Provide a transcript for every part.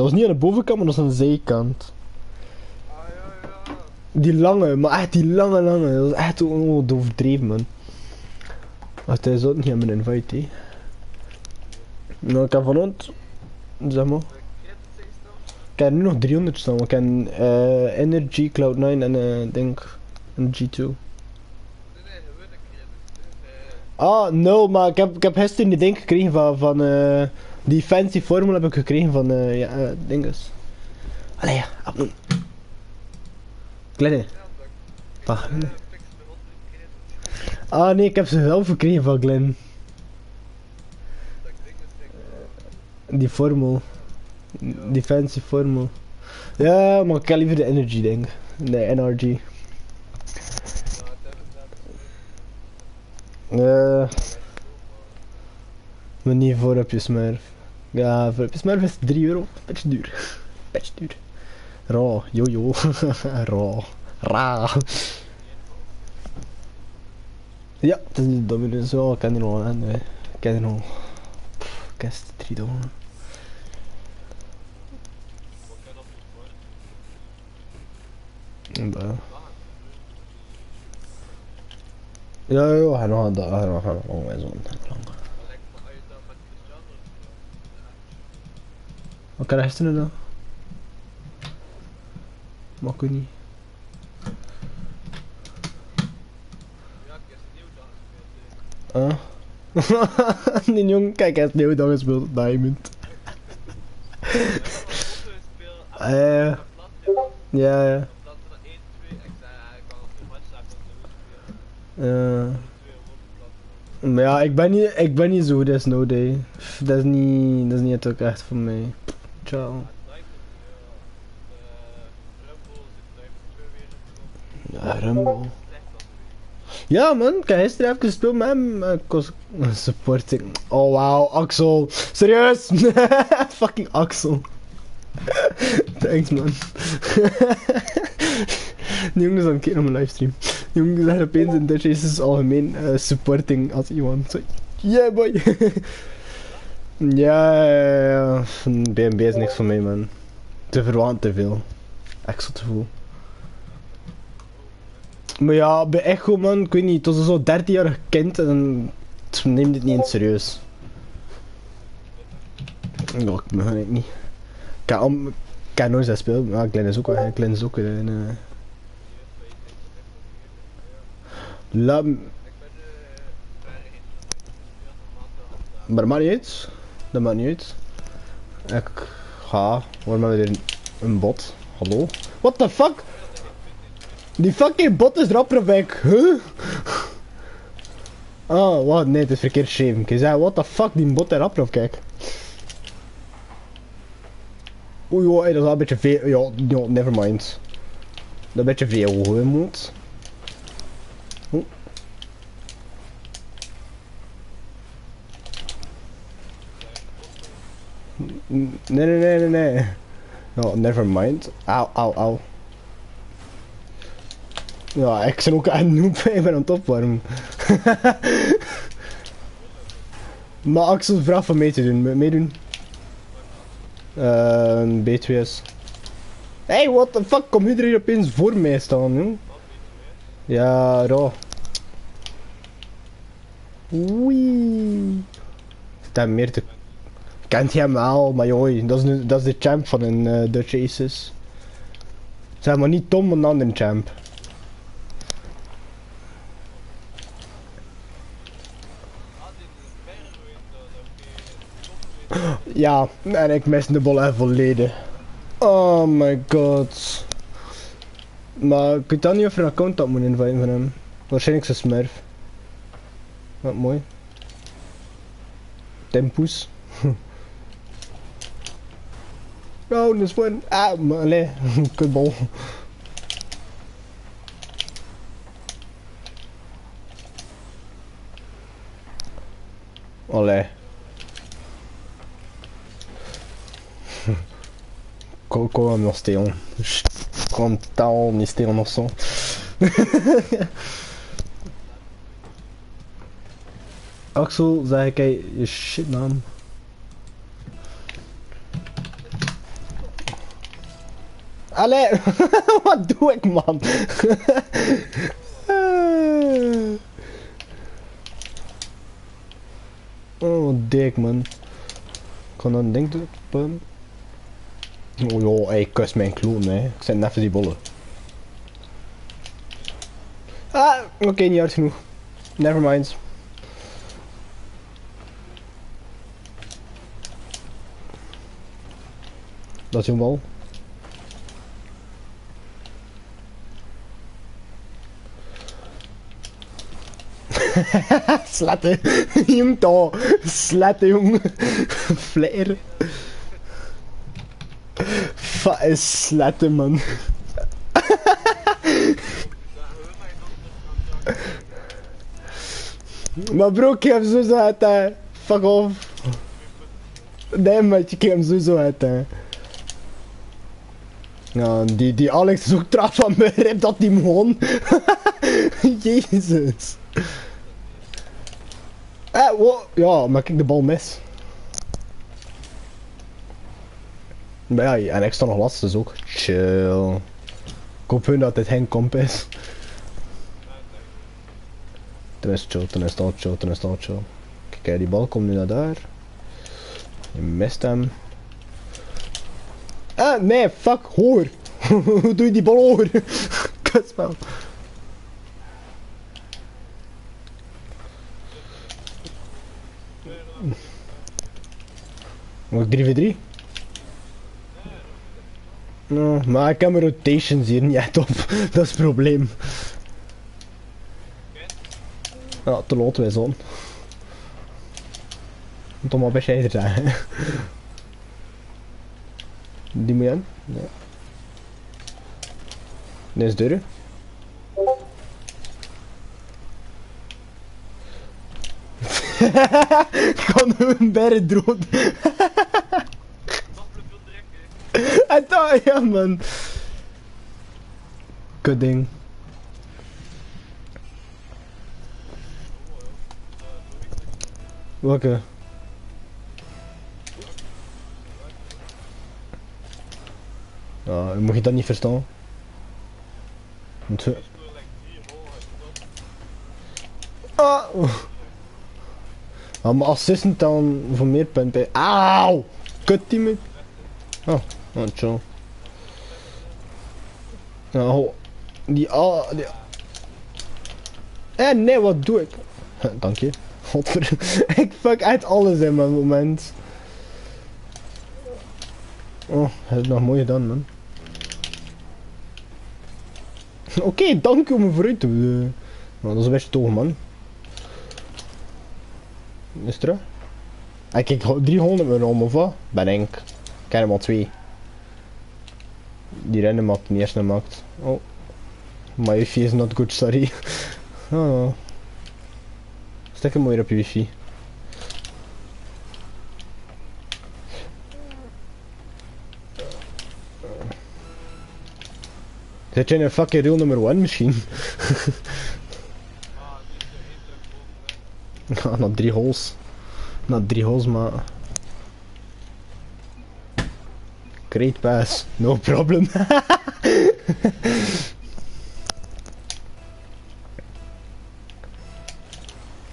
Dat was niet aan de bovenkant, maar dat was aan de zijkant. Ah, ja. Die lange, maar echt die lange. Dat was echt overdreven, man. Wacht, hij zat niet aan mijn invite, hé. Nou, ik heb vanavond, zeg maar. Ik heb nu nog 300 staan, maar ik heb Energy, Cloud9 en denk G2. Ah, no, maar ik heb gisteren die ding gekregen van die fancy formule heb ik gekregen van dinges. Allee, ja, abdoen. Glenn. Ah nee, ik heb ze wel gekregen van Glenn. Die formule. Die fancy formule. Ja, maar ik heb liever de energy ding. De NRG. Maar niet voor op je smurf. Ja, voor op je smurf is €3. Beetje duur. Beetje duur. Raw, jojo. Raw. Raar. Ja, het is de dominus. Oh, ik ken die nog aan. Ik ken die nog. Kast 3 domen. Bah. Ja, hij nog aan de lang wij zo'n lang. Wat krijg je nu dan? Mag ik niet. Ah? Die jong, kijk, hij heeft nieuw dan gespeeld. Diamond. Ja. Maar ja, ik ben niet zo, dat is no day. Dat is niet het ook echt voor mij. Ciao. Ja, Rumble. Ja man, ik heb gisteren even gespeeld met hem. Supporting. Oh wauw, Axel. Serieus? Fucking Axel. Thanks man. Die jongens aan het kijken op mijn livestream. Die jongens zijn opeens in Dutch Aces algemeen supporting als iemand. So, yeah boy. Ja. BNB is niks voor mij man. Te verwaand te veel. Extra te veel. Maar ja, bij Echo man, ik weet niet, het was zo'n 13-jarig kind en dan neemt dit niet in serieus. Oh, ik begrijp het niet. Ik heb nooit dat speel, maar Glenn is ook in... Maar dat maakt niet uit. Ik ga, waarom hebben we weer een bot? Hallo? What the fuck? Die fucking bot is rapper weg, huh? Oh, wat? Nee, het is verkeerd shaven. Ik zei, what the fuck, die bot is rapper of kijk. Oei, joh, dat is wel een beetje veel. Ja, nevermind. Dat is een beetje veel, hoor, moet. Nee. Ja, nevermind. Au. Ja, ik ben ook aan het noob, ik ben aan het opwarmen. Maar Axel vraagt van mee te doen, meedoen. B2S. Hey, what the fuck, kom iedereen opeens voor mij staan, jong? Ja, raw. Oei. Staat meer te... Kent hij hem wel, maar joh, dat is de champ van een Dutch Aces. Zeg maar niet Tom, maar een andere champ. Ja, en ik mis de bal even volledig. Oh my god. Maar ik weet dan niet of je een account had moeten inviten van hem. Waarschijnlijk zijn smurf. Wat mooi. Tempus. Oh, dat is fun. Ah, maar allez. Kutbal. Allee. Kom hem nog stelen. Kom taal niet stelen of zo. Axel, zeg ik je shitnaam. Allee, wat doe ik, man? Oh, wat dik, man. Kan dat ding doen? Oh joh, ik kus mijn kloon, hè. Ik zet net voor die bollen. Ah, oké, niet hard genoeg. Nevermind. Dat is een bal. Slatten. Jum to. Slatten, jongen. Flair. Wat is slatten, man. Maar bro, ik heb zo uit, hè. Fuck off. Nee, maar ik heb hem zo uit, hè. Ja, die Alex is ook traag van mijn rib dat die man. Jezus. Wow. Ja, maar kijk, de bal mis. Maar ja, en ik sta nog last, dus ook. Chill. Ik hoop hun dat dit geen komp is. Ten is chill, ten is al chill, ten is al chill. Kijk, die bal komt nu naar daar. Je mist hem. Ah, nee, fuck, hoor. Hoe doe je die bal over? Kutspel. Mag ik 3v3? No, maar ik heb mijn rotations hier niet echt op. Dat is het probleem. Ja, te laat wij zon. Moet toch maar bescheider zijn, hè. Die moet je aan? Ja. Dit is deur. Kan hun berg droog. En dan, ja, man. Kut ding. Welke? Ja, moet je dat niet verstaan? Ah! Ja, maar assistent dan voor meer punten. Auw! Kut team. Oh, oh, chill. Nou, die. Nee, wat doe ik? Dank je. Godver. Ik fuck uit alles in mijn moment. Oh, heb het nog mooi gedaan, man. Oké, dank u om me vooruit te doen. Nou, dat is best tof, man. Is het er? Ik kijk 300 meer om, of wat? Ben ik. Ik heb hem al 2. Die rennen maakt, die eerste maakt. Oh. My wifi is not good, sorry. Oh. Stek hem mooier op je wifi. Zit je in een fucking reel nummer 1 misschien? Ja, na 3 holes. Na 3 holes, maar... Great pass, no problem. Ik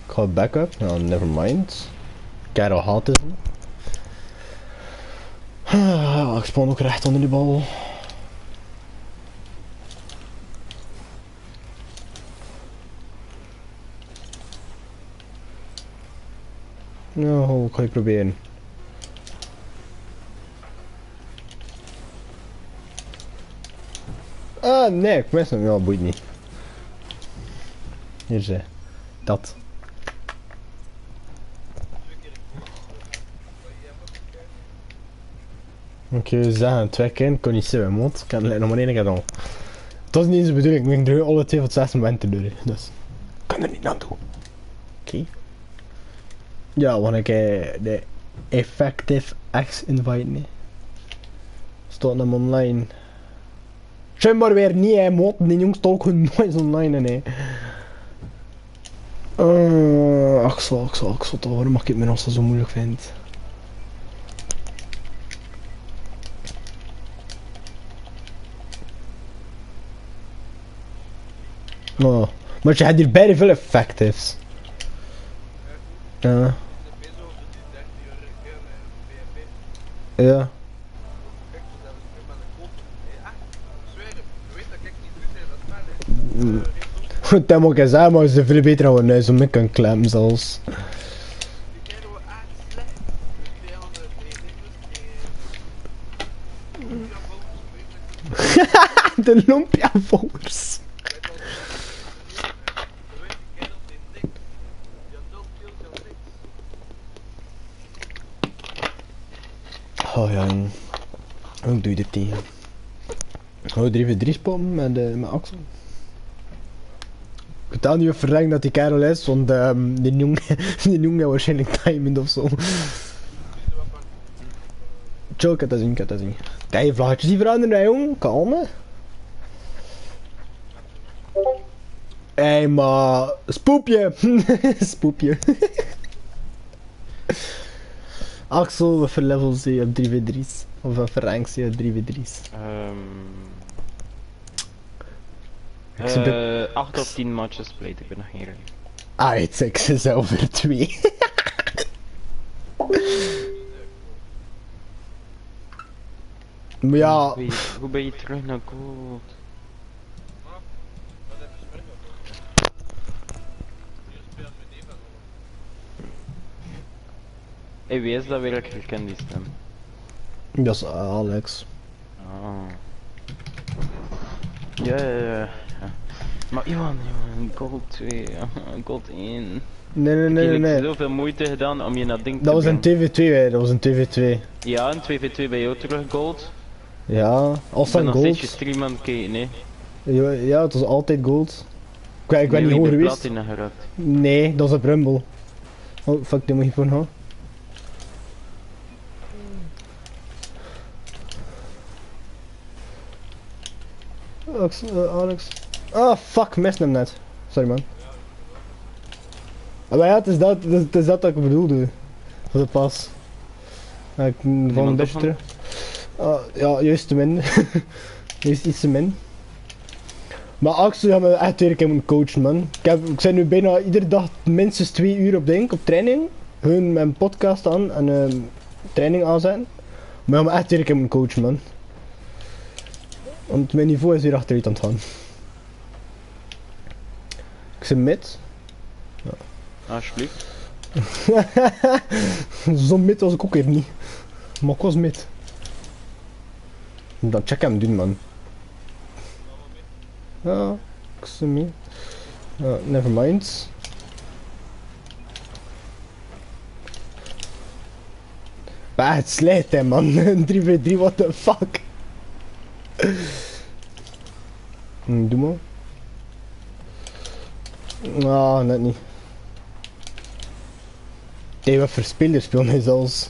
ga backup, nou, nevermind. Kijk al haat is. Ik spawn ook recht onder die bal. Nou, ik ga je proberen. Ah, nee, ik mis hem. Ja, boeit niet. Hier ze. Dat. Oké, zeggen, 2 keer. Ik kon niet zo, mond. Ik kan het nog maar 1 keer doen. Het was niet eens de bedoeling. Ik druk alle 2 van 6 momenten door. Dus. Ik kan er niet aan doen. Oké. Ja, want ik de effective X invite niet. Stond hem online. Schijnbaar weer niet, hè, mot. Die jongens stalken nooit online, hè. Axel, toch, waarom mag ik het mijn Axel zo moeilijk vind? Oh, maar je hebt hier bijna veel effectives. Ja. Ja. Goed, dat moet ik eens zeggen, maar ze veel beter aan huis om ik kan klemmen zelfs. De Lumpia-vouwers. Oh ja, hoe doe je dit tegen? Gaan we 3v3 spammen met Axel? Ik vertel nu even dat die kerel is, want die jongen waarschijnlijk timing of zo. Chill, ik heb dat zien, ik heb dat zien. Kijk, je vlaggetjes die veranderen, hè, jong, kalm. Hé, hey, maar spoepje! Spoepje. Axel, wat voor levels zie je op 3v3's? Of wat voor ranks zie je op 3v3's? 8 op 10 matches played, ik ben nog geen rank. Ah, het seks is over 2. Maar ja... Hoe ben je terug naar gold? Hey, wie is dat weer? Ik herken die stem. Dat is Alex. Oh. Ja. Maar Johan, gold 2, gold 1. Nee. Ik heb zoveel moeite gedaan om je naar ding te brengen. Dat was een 2v2. Ja, een 2v2 bij jou terug gold. Ja, als dan gold. Ik ben nog steeds je stream aan het kijken, hè. Ja, het was altijd gold. Ik ben niet hoger geweest. Nee, dat is op Rumble. Oh, fuck, die moet je voor houden. Alex. Ah, fuck, mist hem net. Sorry, man. Maar ja, het is dat ik bedoelde. Voor de pas. Ik val een beetje terug. Ja, juist te min. Juist iets te min. Maar Axel, ja, we echt weer een keer moeten coachen, man. Ik zit nu bijna iedere dag minstens 2 uur op training. Hun mijn podcast aan en training aanzetten. Maar we gaan echt weer een keer moeten coachen, man. Want mijn niveau is weer achteruit aan het gaan. Ik zit mid. Ja. Alsjeblieft. Zo'n mid was ik ook even niet. Maar ik was mid. Dan check hem doen, man. Ja, ik zit mee. Nevermind. Bah, het slijt hè, man. 3v3, what the fuck. Doe maar. Ah, net niet. Hey, wat voor speler speelt mij zelfs?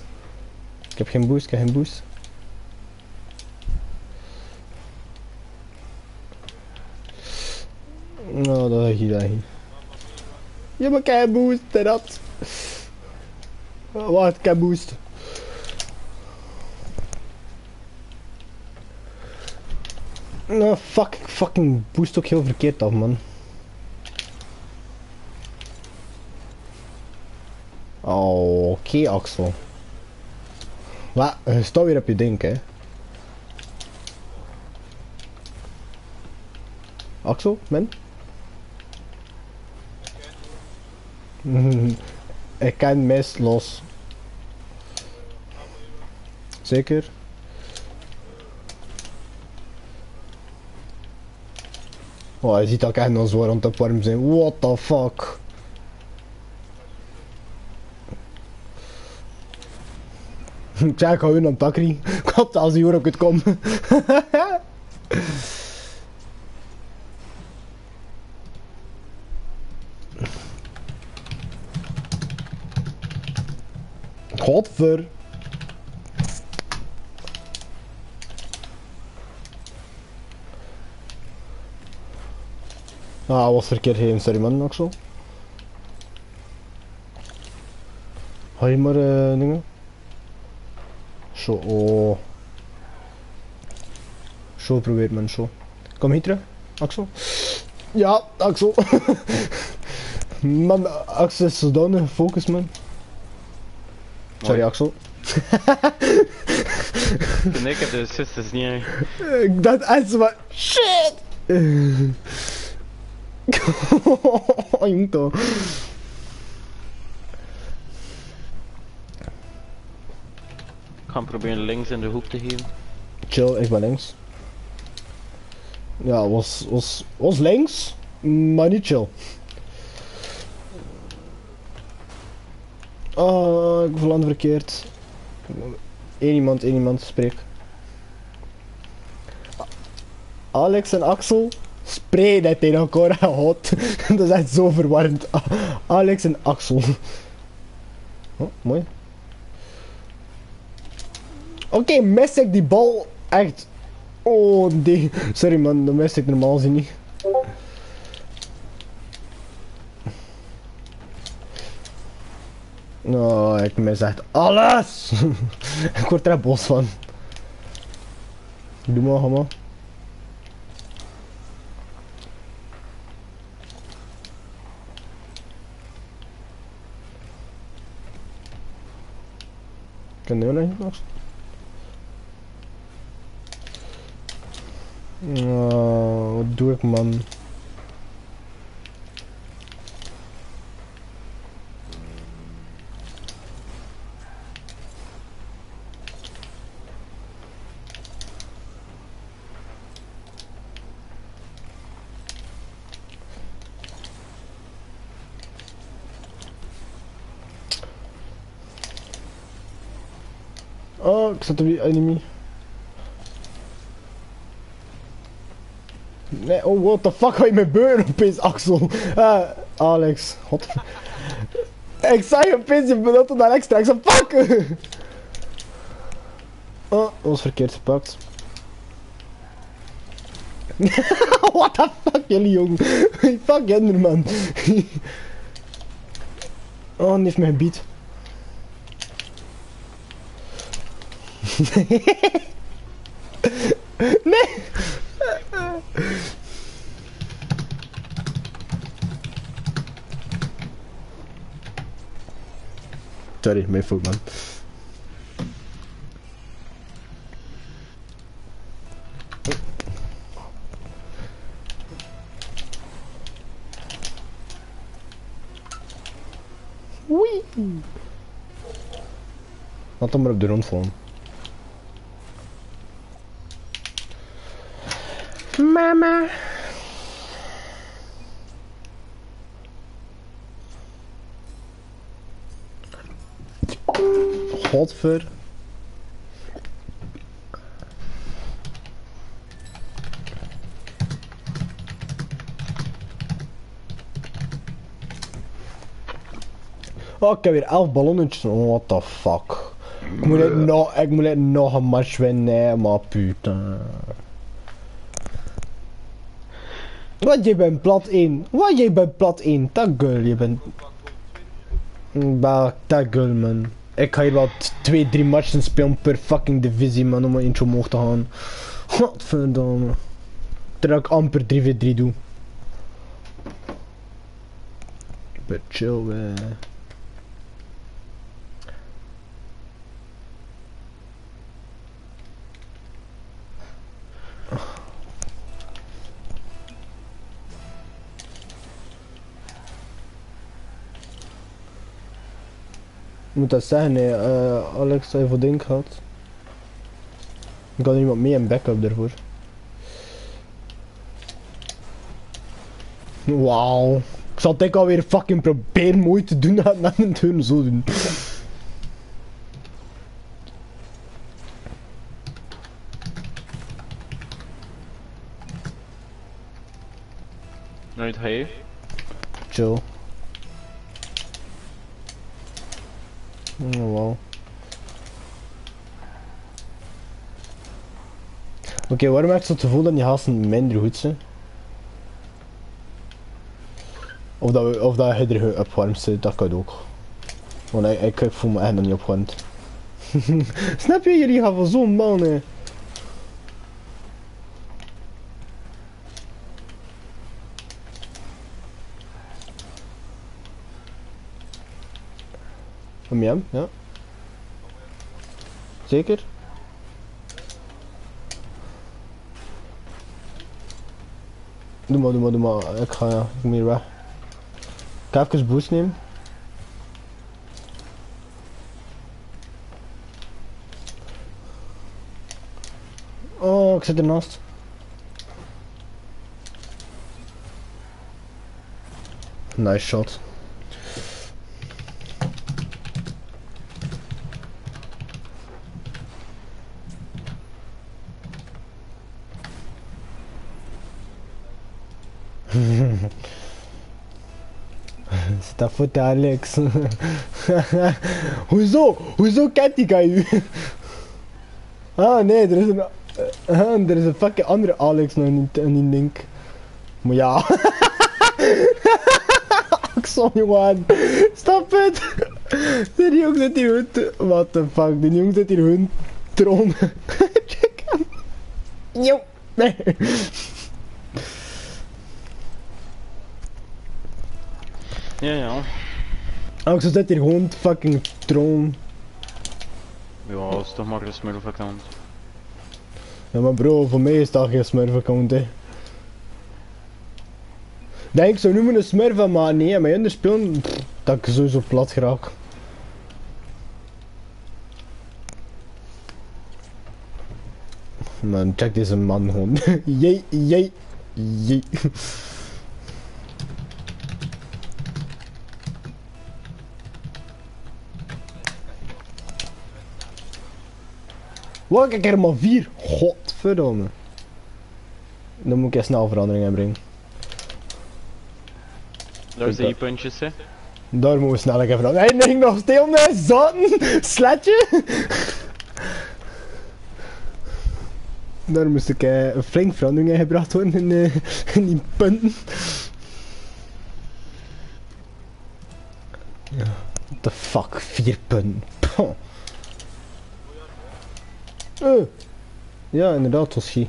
Ik heb geen boost. Nou, dat is hier. Ja, maar kijk, boost en dat. Wacht, kijk, boost. Nou, fuck, ik fucking boost ook heel verkeerd af, man. Oh, oké, Axel. Maar, je staat weer op je ding, hè. Axel, man? Ik kan mes los. Zeker? Oh, je ziet dat ik echt nog zo rond op warm zijn. What the fuck? Ik zei, ik ga hun aan Takri. Ik hoop dat als die hoor ook het komt. Godver. Ah, was verkeerd heen, sorry man, Axel. Ga je maar dingen? Zo, oh. Zo probeert men, zo. Kom hier terug, Axel. Ja, Axel. Man, Axel is zodanig focus, man. Sorry, Axel. Ik heb de sisters niet erg. Dat is wat. Shit! Jongen. Ik ga proberen links in de hoek te geven. Chill, ik ben links. Ja, was links, maar niet chill. Oh, ik verland verkeerd. Eén iemand, spreek. Alex en Axel spreken dat tegen elkaar hot. Dat is echt zo verwarrend. Alex en Axel. Oh, mooi. Oké, mis ik die bal echt. Oh nee, sorry man, dat mis ik normaal gezien niet. Nou, ik mis echt alles! Ik word er boos van. Doe maar, homo. Kan die nog niet? Oh, wat doe ik, man? Oh, ik zat op die enemy. Nee, oh, what the fuck, ga je met beuren opeens, Axel? Alex, god. Ik zei opeens, je bedoelde naar extra, ik zei fuck! Oh, dat was verkeerd gepakt. What the fuck, jullie jongen? Fuck Jender, man. Oh, die heeft mij gebied. Nee! Sorry, mijn fout, man. Wee! Laat hem maar op de grond vallen. Mama. Godver. Oh, ik heb weer 11 ballonnetjes. Oh, what the fuck. Ik moet nog een match winnen, maar putain. Wat, je bent plat in. Wat, je bent plat in. Dat girl, je bent... Bah, dat girl, man. Ik ga hier wel 2-3 matchen spelen per fucking divisie, man, om een intro omhoog te gaan. Godverdomme. Terwijl ik amper 3v3 doe. But chill, man. Ik moet dat zeggen, nee. Alex heeft voor ding gehad. Ik had er iemand mee en backup daarvoor. Wauw. Ik zal denk alweer fucking proberen mooi te doen na een turn zo doen. Nooit hij. Chill. Oh, wow. Oké, waarom heb ik het gevoel dat die gasten minder goed zijn? Of dat je er opwarmt zit, dat kan ook. Want ik voel me echt nog niet opwarmd. Snap je, jullie gaan van zo'n man, hè? Kom je hem? Ja. Zeker? Doe maar. Ik ga meer weg. Ik ga even boost nemen. Oh, ik zit ernaast. Nice shot. Sta foute Alex. Hoezo kent die guy u? Ah nee, er is een... er is een fucking andere Alex nog in die link. Maar ja. Axel jongen. Stop het. Die jongen zit hier hun... What the fuck, die jongen zit hier hun troon. Check hem. Jo. Nee. Ja. Axel zit hier gewoon fucking troon. Ja, dat is toch maar een smurf-account. Ja, maar bro, voor mij is dat geen smurf-account, hè. Denk ik zou noemen een smurf, maar nee, met hun spelen, pff, dat ik sowieso plat geraak. Man, check deze man gewoon. Jee. Wow, ik heb er maar 4. Godverdomme. Dan moet ik snel verandering inbrengen. Daar zijn die puntjes, hè? Daar moeten we snel even veranderen. Nee, nog stil mee, zaten! Sletje! Daar moest ik een flink verandering in gebracht worden in die punten. Ja. What the fuck, 4 punten. Poh. Ja, inderdaad, Toshi.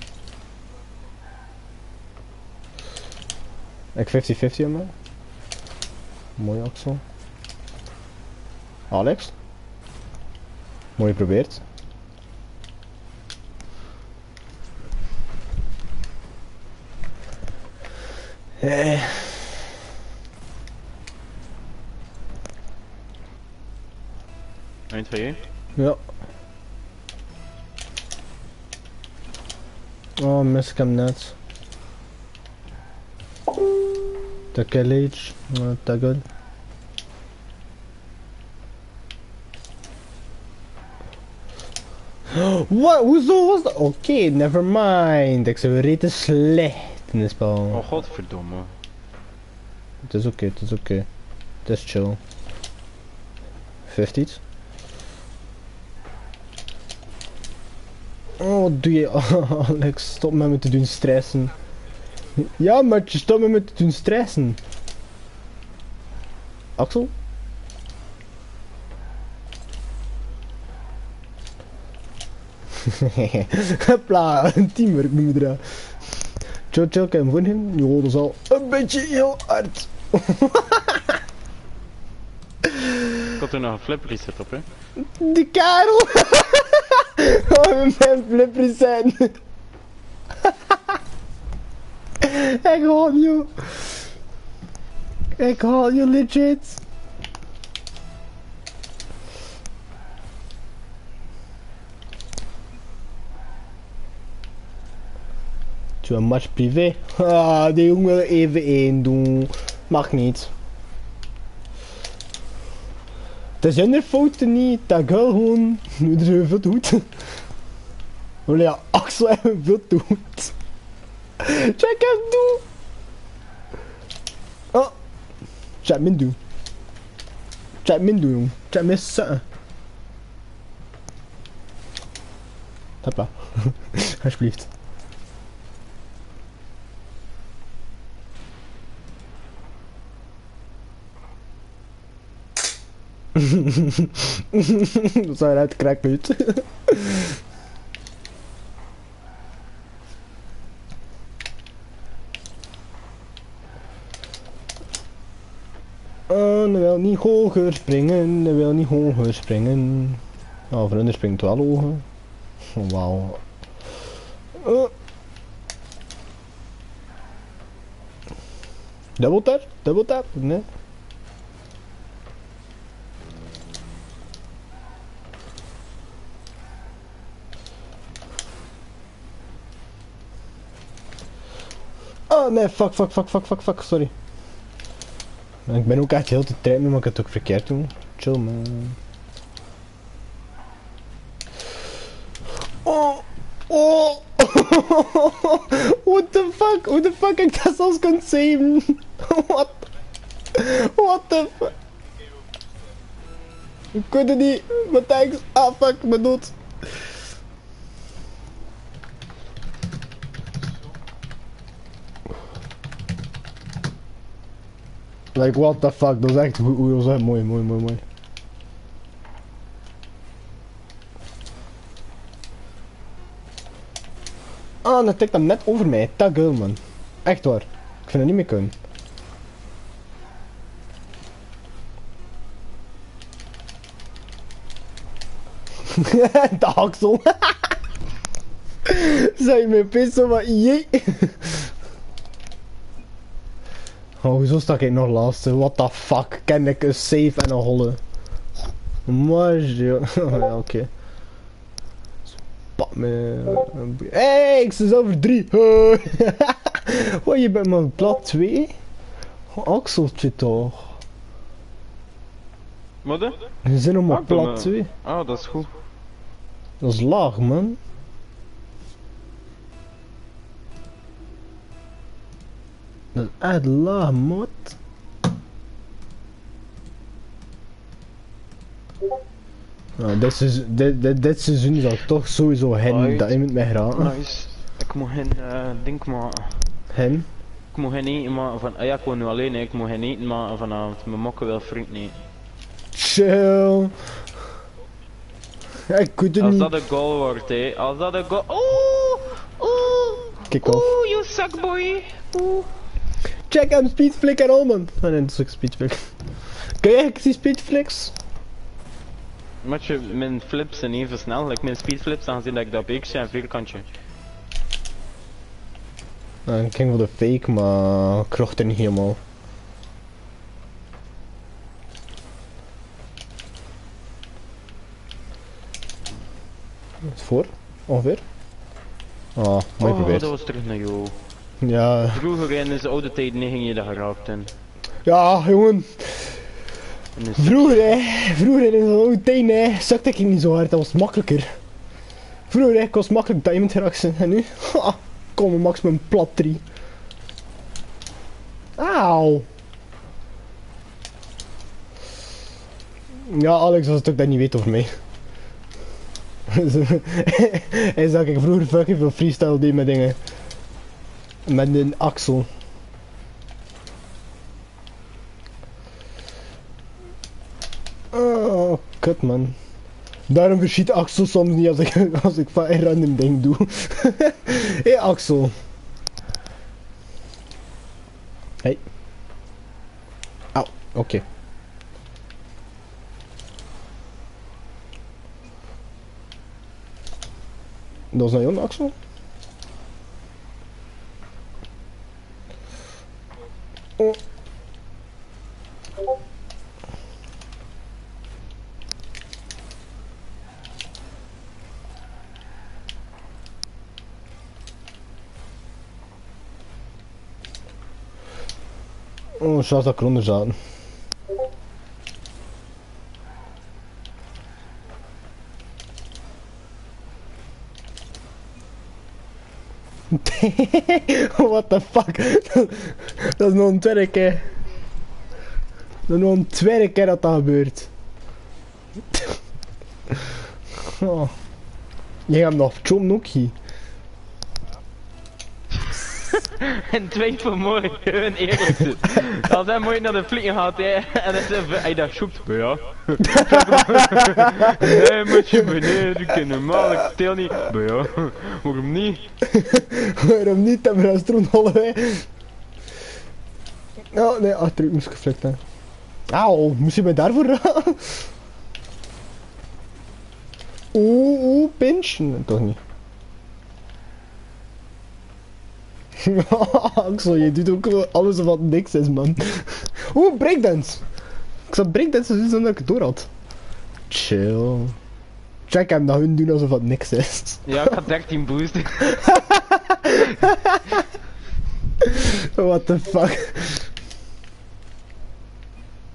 Ik 50-50 aan mij. Mooi, Axel. Alex. Mooi geprobeerd. Eén, twee. Ja. Oh, mis ik hem net. The cage, not that good. Wat? Hoezo was dat? Oké, never mind. Ik zou reten slecht in dit spel. Oh godverdomme. Het is oké, het is oké. Het is chill. 50. Oh, wat doe je? Oh, Alex, stop met me te doen stressen. Ja, maar stop met me te doen stressen. Axel? Hopla, een teamwork noem je dat. Chill, kan je hem vinden? Jo, dat is al een beetje heel hard. Ik had er nog een flip reset op, hè? Die kerel! Oh, mijn flip reset! Ik haal je! Ik haal je legit! Doe een match privé? Ah, die jongen wil even één doen. Mag niet. Het is hun fouten niet, dat girl gewoon. Nu is er veel te goed. Well, ja, Axel heeft veel te goed. Check hem doe! Oh! Check min doe. Check min doe, jong. Check min sutten. Hoppa. Alsjeblieft. Dat zou eruit krakpuut. Oh, hij wil niet hoger springen, hij wil niet hoger springen. Nou, vrienden springt wel hoger. Oh, wauw. Double tap, nee. Oh nee, fuck, sorry. Ik ben ook echt heel te trainen, maar ik kan het ook verkeerd doen. Chill man. Oh! What the fuck? Hoe de fuck ik dat zelfs kon saven? What? What the fuck? Ik kon het niet. Mijn tanks. Ah fuck, ik ben dood. Like what the fuck, dat is echt mooi. Ah, dat tikt hem net over mij, dat girl man. Echt waar, ik vind het niet meer kunnen. De haksel. Zijn mijn pissen, maar jee. Oh, zo stak ik nog last. What the fuck? Ken ik een safe en een holle? Maar joh. Ja, oké. Spat me. Hey, ik sta over 3. Oh, je bent maar plat 2. Axeltje toch? Wat? Je zit nog maar plat 2. Ah, dat is goed. Dat is laag, man. Dat is echt laag, mot. Nou, dit seizoen zal toch sowieso hen, dat iemand mij raakt. Nice. Ik moet hen, denk maar. Hen? Ik moet hen eten, maar van. Ja, ik woon nu alleen, ik moet hen eten, maar vanavond. Mijn mokken wil vriend niet. Chill. Ik kon het niet. Als dat een goal wordt, hé. Als dat een goal. Kick off. Oeh, you suck boy. Oeh. Check hem, speedflick en al man. Oh nee, dat is ook speedflick. Kun jij eigenlijk die speedflicks? Moet je mijn flips en even snel, like mijn speedflips aangezien dat ik dat beekje en vierkantje. Nou, ik ging voor de fake, maar ik krocht er niet helemaal. Voor, ongeveer. Oh, mooi probeerd. Dat was terug naar jou. Ja. Vroeger in de oude tijd ging je daar geraakt in. Ja, jongen. Vroeger in de oude tijd, hè, zakte ik niet zo hard, dat was makkelijker. Vroeger, hè, ik was makkelijk diamond geraakt en nu, ha, kom we max met een plat 3. Auw. Ja, Alex was het ook dat niet weet over mij. Hij zag ik vroeger fucking veel freestyle deed met dingen. Met een axel. Oh, kut man. Daarom verschiet Axel soms niet als ik van een random ding doe. Hey Axel. Hey. Au, oké. Dat was nou jong Axel? Oh. Oh, zoals dat ik eronder zat. What the fuck? Dat is nog een twerk, hè. Dat is nog een twerk, hè, dat gebeurt. Oh. Je gaat nog John Noki. En twee voor mooi, hun eerlijk zit. Als hij mooi naar de vliegen gaat, hè, en hij daar schoept. Ja. Nee, moet je beneden, ik ken normaal, ik steel niet. Maar ja, waarom niet? Waarom niet, dat we gaan stroen hollen, hè. Oh nee, achteruit moest geflikt, hè. Auw, moest je mij daarvoor? Oeh, pinch. Nee, toch niet. Axel, je doet ook alles wat niks is, man. Oeh, breakdance. Ik zat breakdance te doen zonder dat ik het door had. Chill. Check hem, dat hun doen alsof het niks is. Ja, ik had 13 boosten. What the fuck.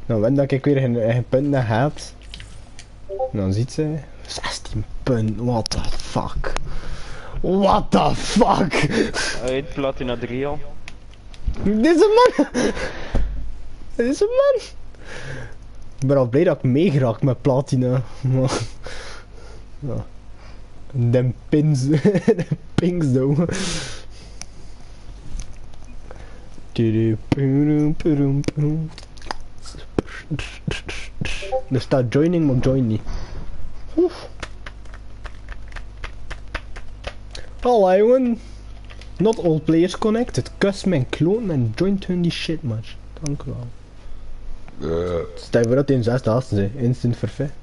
Nou, wanneer ik weer geen punten heb, dan ziet ze 16 punten. What the fuck. What the fuck. Uit platina 3 al. Dit is een man. Dit is een man. Ik ben al blij dat ik meegeraakt met platina. Ja. Dem pins. Dem pings, though. Er staat joining, maar join niet. Oef. Allee, jongen. Not all players connected. Kus mijn kloon en joint hun die shit, match. Dank u wel. Stel je voor dat hij in 6e haasten zijn. Instant perfect.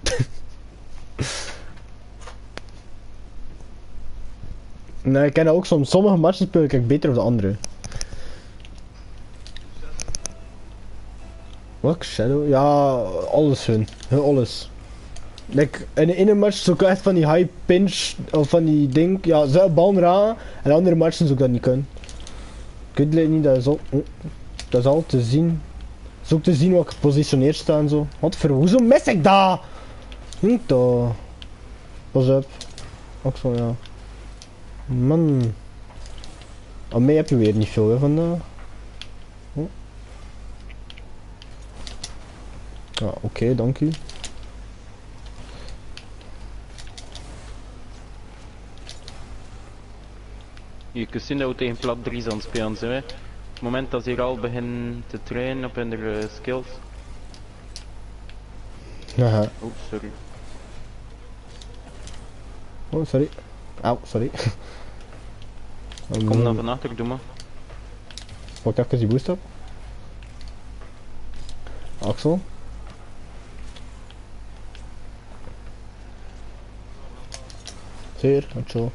Nee, ik ken dat ook soms. Sommige matches speel ik beter dan de andere. Wat? Shadow? Ja, alles hun. Heel alles. Like, in de ene match zoek ik echt van die high pinch of van die ding. Ja, ze bal raken. En de andere matchen zoek ik dat niet kunnen. Ik weet het niet, dat is al te zien. Zoek te zien wat ik gepositioneerd sta en zo. Wat voor hoezo mis ik dat? Niet toch. Pas op. Ook zo, ja. Man. Aan mij heb je weer niet veel hè, vandaag. Oh. Ah, oké, dank u. Je kunt zien dat we tegen plat 3 aan het spelen zijn. Hè. Op het moment dat ze hier al beginnen te trainen op hun skills. Haha. Oh, sorry. Oh, sorry. Auw, sorry. Kom dan van achter, doe maar. Pak even die boost op. Axel. Zeer, goed zo.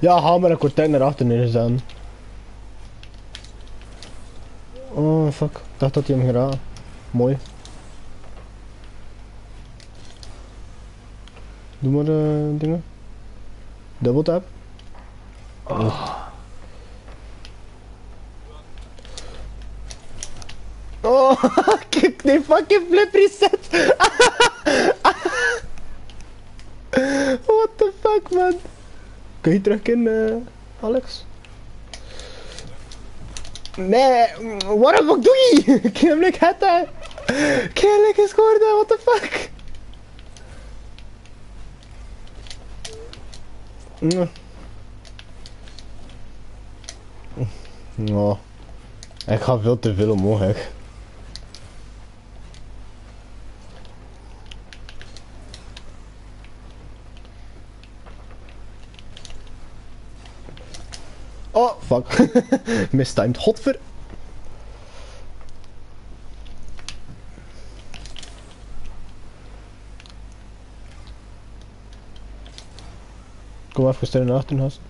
Ja, hamer en kortijn naar achter neerzaan. Oh fuck, ik dacht dat hij hem geraakt. Mooi. Doe maar de dingen. Double tap. Oh. Oh, kijk die fucking flip reset. What the fuck, man. Kun je terug in, Alex? Nee, what the fuck doe je? Ik heb lekker het daar. Ik heb lekker gescoord, what the fuck. Ja. Oh. Ik ga veel te veel omhoog, hè. Oh, fuck. Mistimed. Godver. Kom even sterren naar achteren, gast.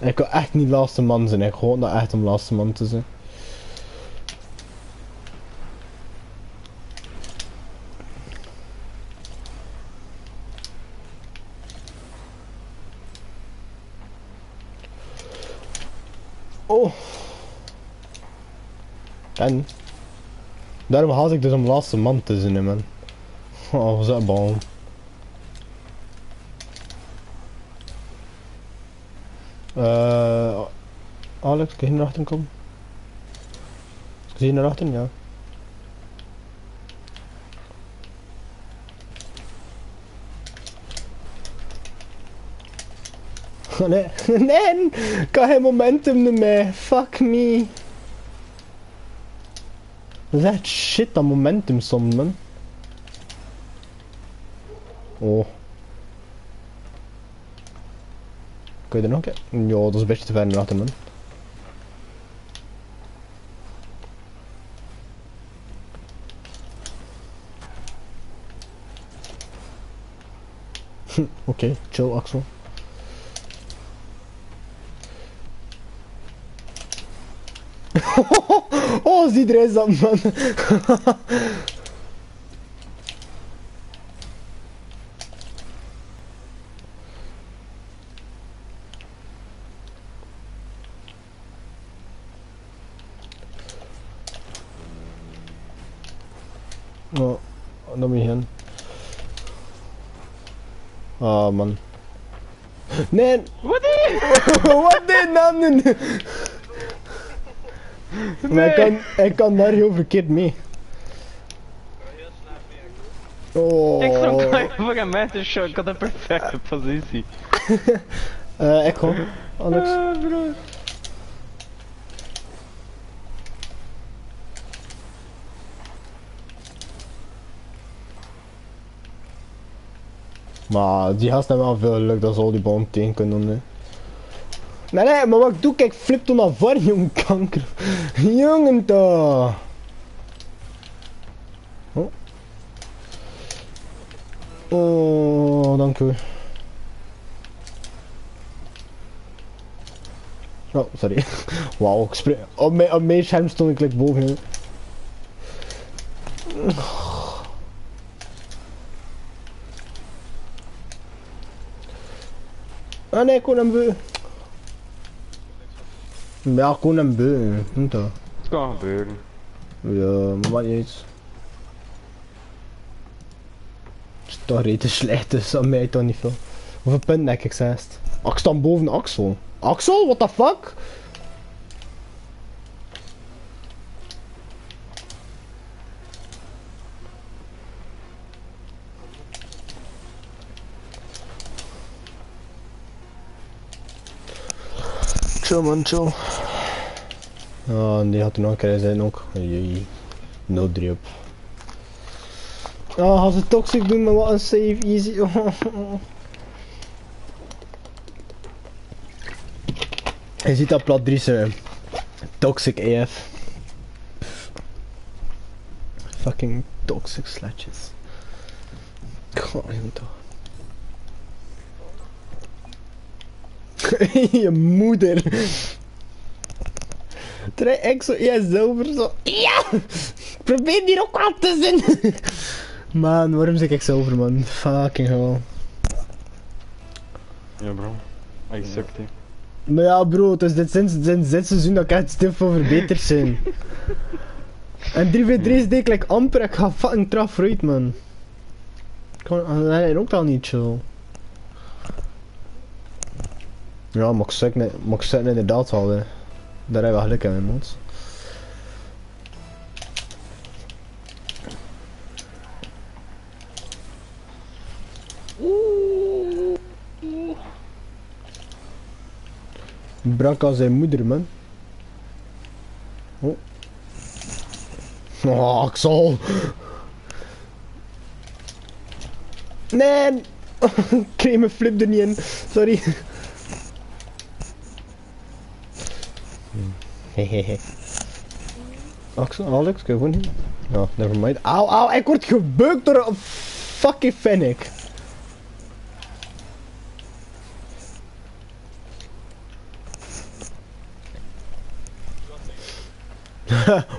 Ik wil echt niet laatste man zijn, ik hoor dat echt om laatste man te zijn. Oh. En. Daarom haat ik dus om laatste man te zijn, man. Oh, was dat bal. Alex, kun je naar achteren komen? Zie je naar achteren? Ja. Oh, nee, nee! Ik kan geen momentum meer. Fuck me. Dat is echt shit, dat momentum soms, man. Oh. Kun je er nog een keer? Ja, dat is een beetje te ver naar achter, man. Oké, chill Axel. Oh, is iedereen dan, man. Oh, daar moet je heen. Ah, man. Nee! Wat die? Wat die namen? Nee. Maar ik kan daar heel verkeerd mee. Oh. Ik vond mij voor een meter show, ik had een perfecte positie. Ik hoor, Alex. Bro. Maar die gast hebben wel veel geluk dat ze al die bal meteen kunnen doen, hè. Nee, maar wat ik doe, kijk, flip toen naar voor, jongen, kanker. Jongen, toch. Oh. Oh, dank u. Oh, sorry. Wauw, ik spring. Op mijn scherm stond ik gelijk boven. Ah nee, ik kon hem beu. Ja, ik kon hem beu, niet dat? Het kan gebeuren. Ja, maar wat niet. Het is toch rete slecht, dus aan mij toch niet veel. Hoeveel punten heb ik zest? Ik sta boven Axel. Axel, what the fuck? Chill man, chill. Ah, die had er nog een keer zijn ook. Jee, 0-3 op. Ah, als ze toxic doen, maar wat een save, easy. Je ziet dat plat 3 zijn. Toxic AF. Fucking toxic slatjes. God, jongen toch. Je moeder. Draai ik zo, ja, zilver zo. Ja! Probeer hier ook aan te zien. Man, waarom zeg ik zilver, man? Fucking hell. Ja, bro. I sucked, hè. Maar ja, bro, het is dit sinds dit seizoen dat ik echt stil voor verbeterd zijn. En 3v3's deed ik like amper, ik ga fucking traf vooruit, man. Ik kan dat ook al niet chill. Ja, maar ik zet inderdaad al, hè. Daar hebben we geluk in, man. Brak aan zijn moeder, man. Oh. Oh, Axel. Nee. Ik kreeg mijn flip er niet in. Sorry. Hehehe. Axel, Alex, kun je gewoon niet? Ja, nevermind. Auw, auw, ik word gebeukt door een fucking fennec.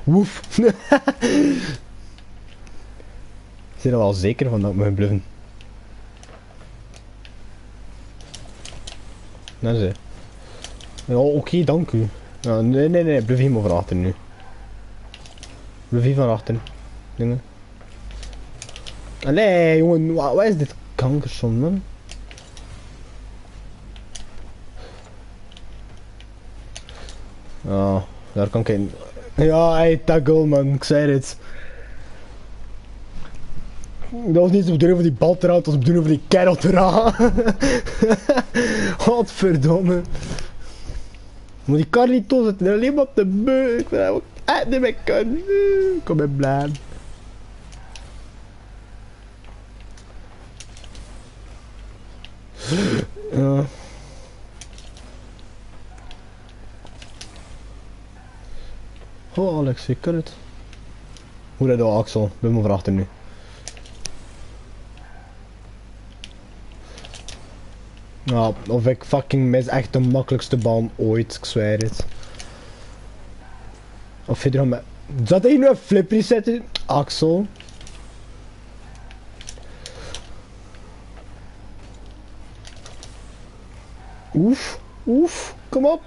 Woef. Ik ben er wel zeker van dat ik me bluffen. Nou ze. Ja, oké, dank u. Ja, nee, blijf hier maar van achter nu. Blijf hier van achter. Dingen. Allee, jongen, wat is dit kankersom, man? Ja, daar kan ik in. Ja, hey, tackle, man, ik zei het. Dat was niet de bedoeling van die bal te raken, dat was de bedoeling van die kerel te raken. Godverdomme. Maar die Carlito zit alleen maar op de beuk. Kom maar blij. Ja. Oh Alex, je kan het. Hoe dat al Axel? Ben me van achter nu. Ja, of ik fucking mis echt de makkelijkste baan ooit, ik zweer het. Of je er met... Zat hij nu een flip reset in? Axel. Oef, oef, kom op.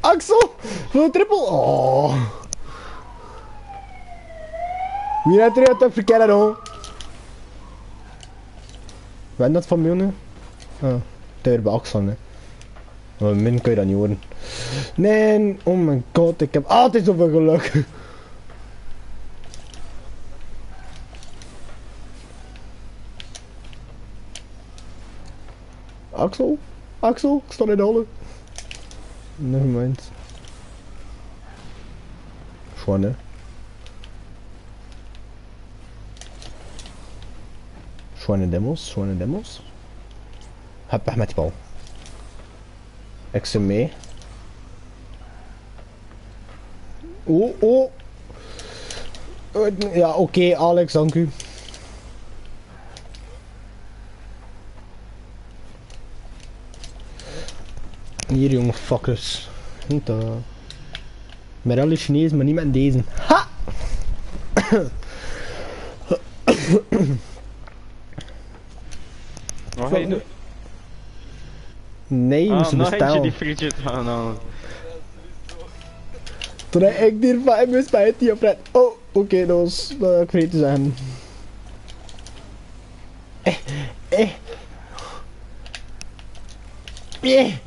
Axel, voor een triple. Oh. We zijn terug uit Afrika, hoor. Wat is dat van mij nu? Ah, dat is bij Axel, hè. Maar min kan je dat niet horen. Nee, oh mijn god, ik heb altijd zoveel geluk. Axel? Axel, ik sta in de holle. Nevermind. Schwan, hè. Schwane demos. Heb met die bal. Ik zit mee. Oh. Ja, oké, Alex, dank u. Hier, jonge fuckers. Met alle Chinezen, maar niet met deze. Ha! Wat ga je doen? Nee, moest bestellen. Die frietje aan. Toen ik die vijf moest bij het opred. Oh, oké, dat was vergeten te zijn. Ik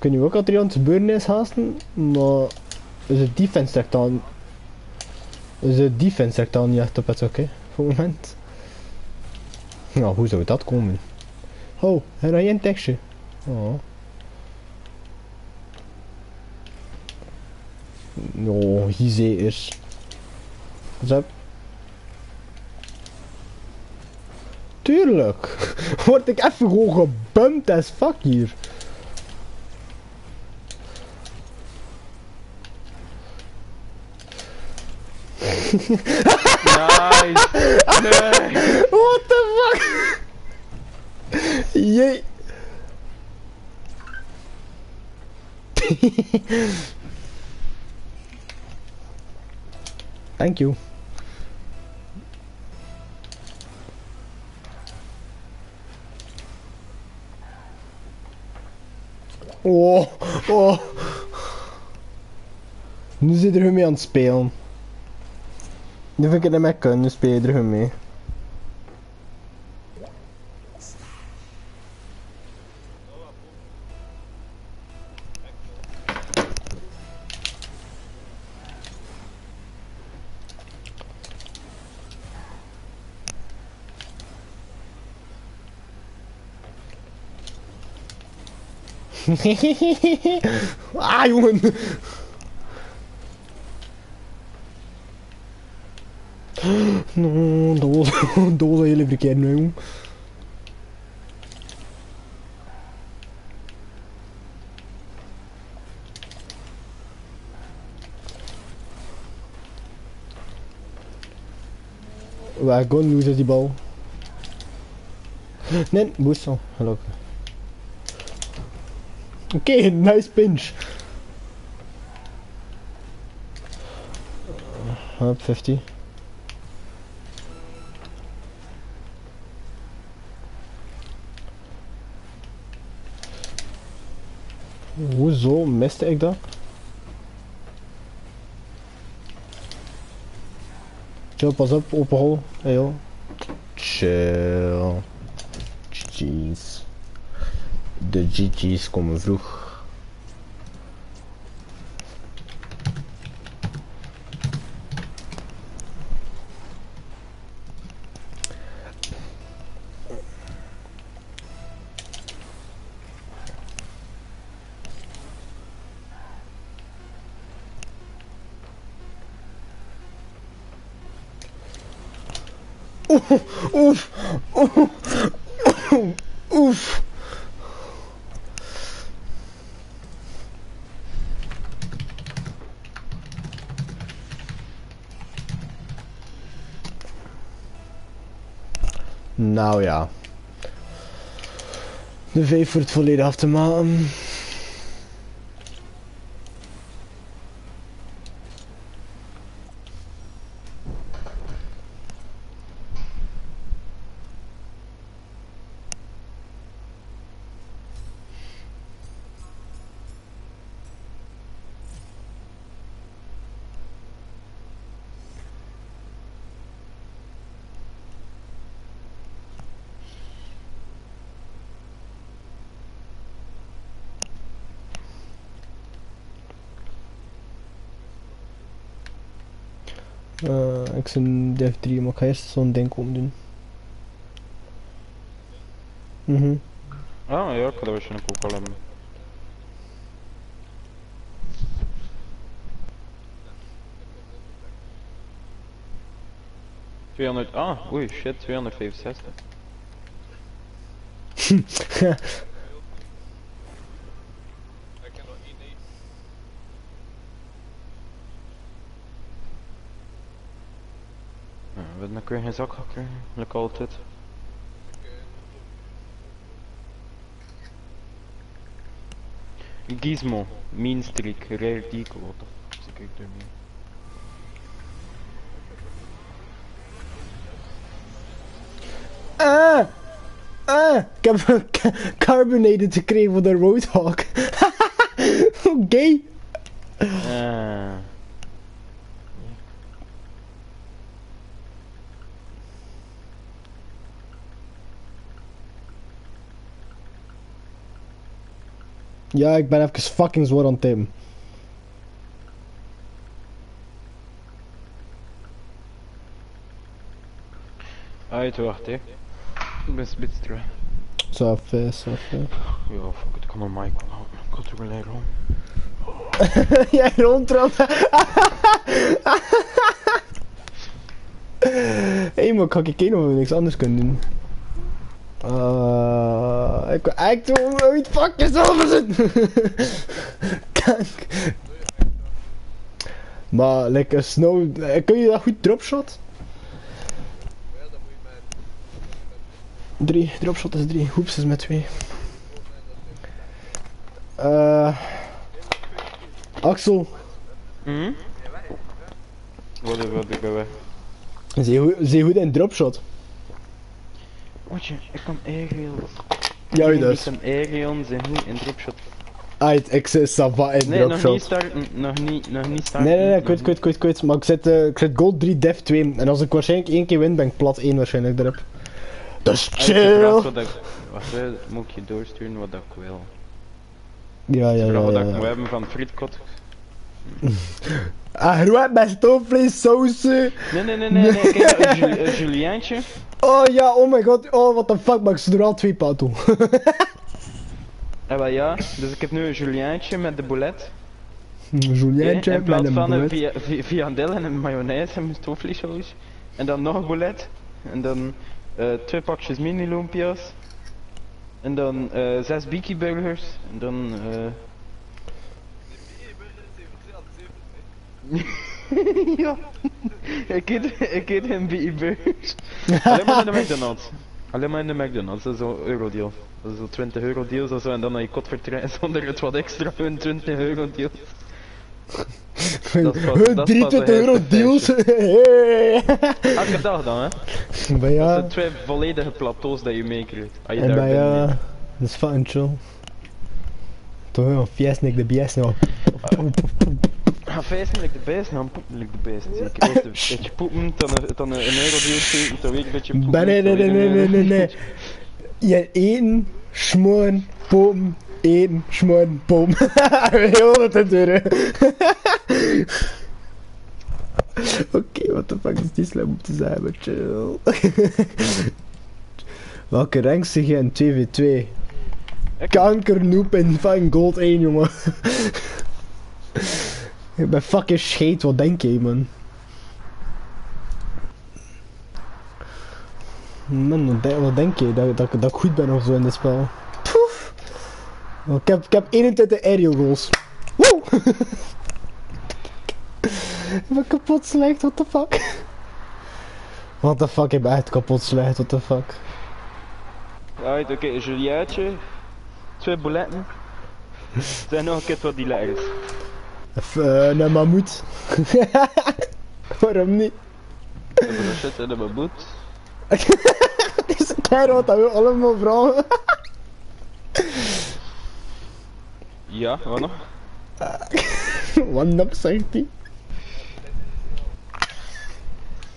weet niet ook wat er aan het gebeuren is, haasten, maar de defense trekt aan. De defense trekt aan niet echt op het oké, voor het moment. Nou, hoe zou dat komen? Oh, er is een tekstje. Oh. Oh, hier zie je eerst. What's up? Tuurlijk! Word ik even gewoon gebumpt as fuck hier. Nice! Nee. What the fuck? Jee! Thank you. Oh. Nu zit er mee aan het spelen. Nu vind ik het niet kunnen, nu speel je er mee. Ah, jongen. No, dat was een hele verkeerde nu, jongen. Waar gaan we lose die bal? Nee, boost al, gelukkig. Oké, nice pinch. Up 50. Hoezo miste ik dat? Chill, pas op, open hole. Hey joh. Chill. Jeez. De GG's komen vroeg. Oef. Nou ja. De V voor het volledig af te maken. Ik zit in Dev 3, maar ik ga eerst zo'n ding omdoen. Ah ja, ik kan dat waarschijnlijk ook al hebben. Oei shit, 265. Dan kun je geen zak hakken, lekker altijd. Gizmo, mean streak, rare deco, wat de f**k zit ik ermee? Ik heb een carbonated gekregen voor de Roadhog. Oké. Ja, ik ben even fucking zwaar aan het timen. Wacht hè. Ik ben spitstrui. Zo, ja, fuck it, ik kan mijn mic wel houden. Ik kan toch wel een rond. Jij rondtrapt. Hé, maar kan ik kijken of we niks anders kunnen doen? Ik wil eigenlijk nooit fucking zelf zitten. Kank. Maar lekker snow. Kun je dat goed dropshot? Ja, dat moet je met 3. Dropshot is 3. Hoeps is met 2. Axel. Wat ik ben weg. Zie goed in dropshot. Watje, ik kan aerial. Ja, je dus. Ik kan aerial zijn goed in dropshot. Uit, ik zit Sava in dropshot. Nee, nog niet starten, nog niet starten. Nee, kut. Maar ik zit gold 3, def 2. En als ik waarschijnlijk 1 keer win, ben ik plat 1 waarschijnlijk erop. Dus chill! Wacht, moet ik je doorsturen wat ik wil. Ja. Wat ik moet hebben van frietkot. Groet met stoofvlees, sausen. Nee, kijk, een julientje. Oh ja, oh my god, oh what the fuck, maar ik zit er al 2 paal toe. Ja, dus ik heb nu een julientje met de boulet. Een julientje met de boulet. In plaats van een viandel en een mayonaise en een stoofvleessaus. En dan nog een boulet. En dan 2 pakjes mini lumpia's. En dan 6 Biki burgers. En dan... ja, ik eet een BI burgers. Alleen maar in de McDonald's. Dat is zo'n eurodeal. Dat is zo'n 20 euro deals of zo en dan naar je kot vertrekken zonder het wat extra hun 20 euro deals. Hun 23 euro deals? Hey. Had je dat gedaan, hè? Bij jou... Dat zijn 2 volledige plateaus dat je meekrijgt. En bij jou... Dat is fucking chill. Toch wel, fiesnik de bies nou. Ja, feestelijk de beest, dan poepelijk de beest. Ik eerst een beetje poepen, dan een eurodeal steken, dan weer een beetje poepen. Nee. Je eten, smoren, poepen, eten, smoren, poepen. Heel wat te duren. Oké, wat de fuck is die slim om te zijn, maar chill. Welke rank zeg je in 2v2? Kanker, noob en fucking gold 1, jongen. Ik ben fucking scheet, wat denk je, man? Man, wat denk je? Dat ik goed ben of zo in dit spel? Poef! Ik heb 21 aerial rolls. Woe! Ik ben kapot slecht, what the fuck? What the fuck, ik ben echt kapot slecht, what the fuck. Right, oké, een Juliaatje. 2 bouletten. Zijn nog een keer wat die lekkers. Een mammoet. Waarom niet? Een shit en een mammoet. Het is een klein wat we allemaal vragen. Ja, wat nog? Wat nog zegt hij?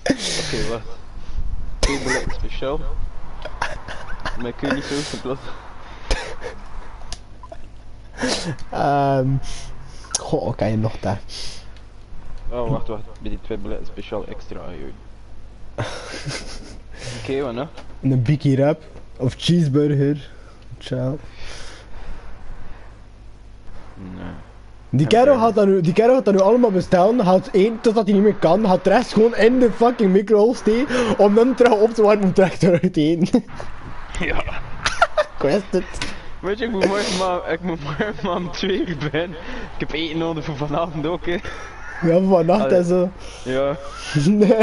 Oké, wat? 2 bouletten speciaal. Maar kun je niet zo verplaatsen. Goh, kan je nog daar? Oh, wacht. Bij die 2 bouletten speciaal extra aan jullie. Oké, wat nou? Een biki wrap of cheeseburger. Ciao. Nee. Die kerel gaat dat nu allemaal bestellen, gaat één totdat hij niet meer kan, gaat de rest gewoon in de fucking micro-hole steken om hem terug op te warmen om terug eruit te eten. Ja. Kwestie. Weet je, ik moet morgen maar om 2 uur ben. Ik heb eten nodig voor vanavond ook, hè. Ja, voor vannacht en zo. Ja. Nee,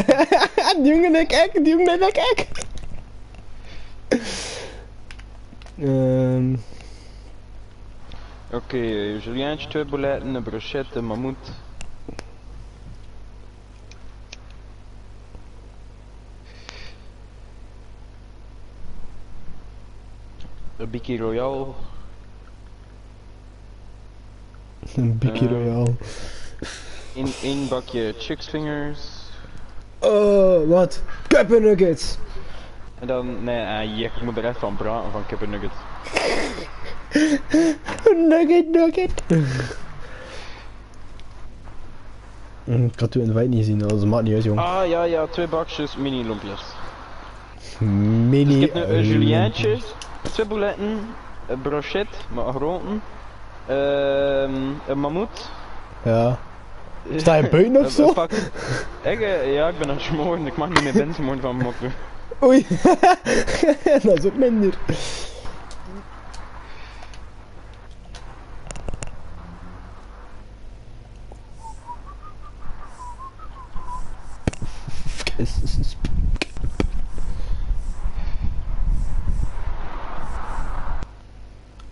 die jongen ik. Oké, Juliaantje, 2 bouletten, een brochette, een mammoet. Een biki royal. Een biki royal. Eén bakje chicks fingers. Oh, wat? Kippennuggets! En dan, ik moet er echt van praten van kippennuggets. Nugget. Ik had u invite niet zien, dat maakt niet uit, jongen. Ah ja, 2 bakjes mini lompjes. Mini. Dus ik heb nu een Juliaantje, 2 bouletten, een brochette, macaronen, een mammoet. Ja. Sta je buiten ofzo? Ik ben aan het morgen, ik mag niet meer mensen morgen van mokken. Oei, dat is ook minder.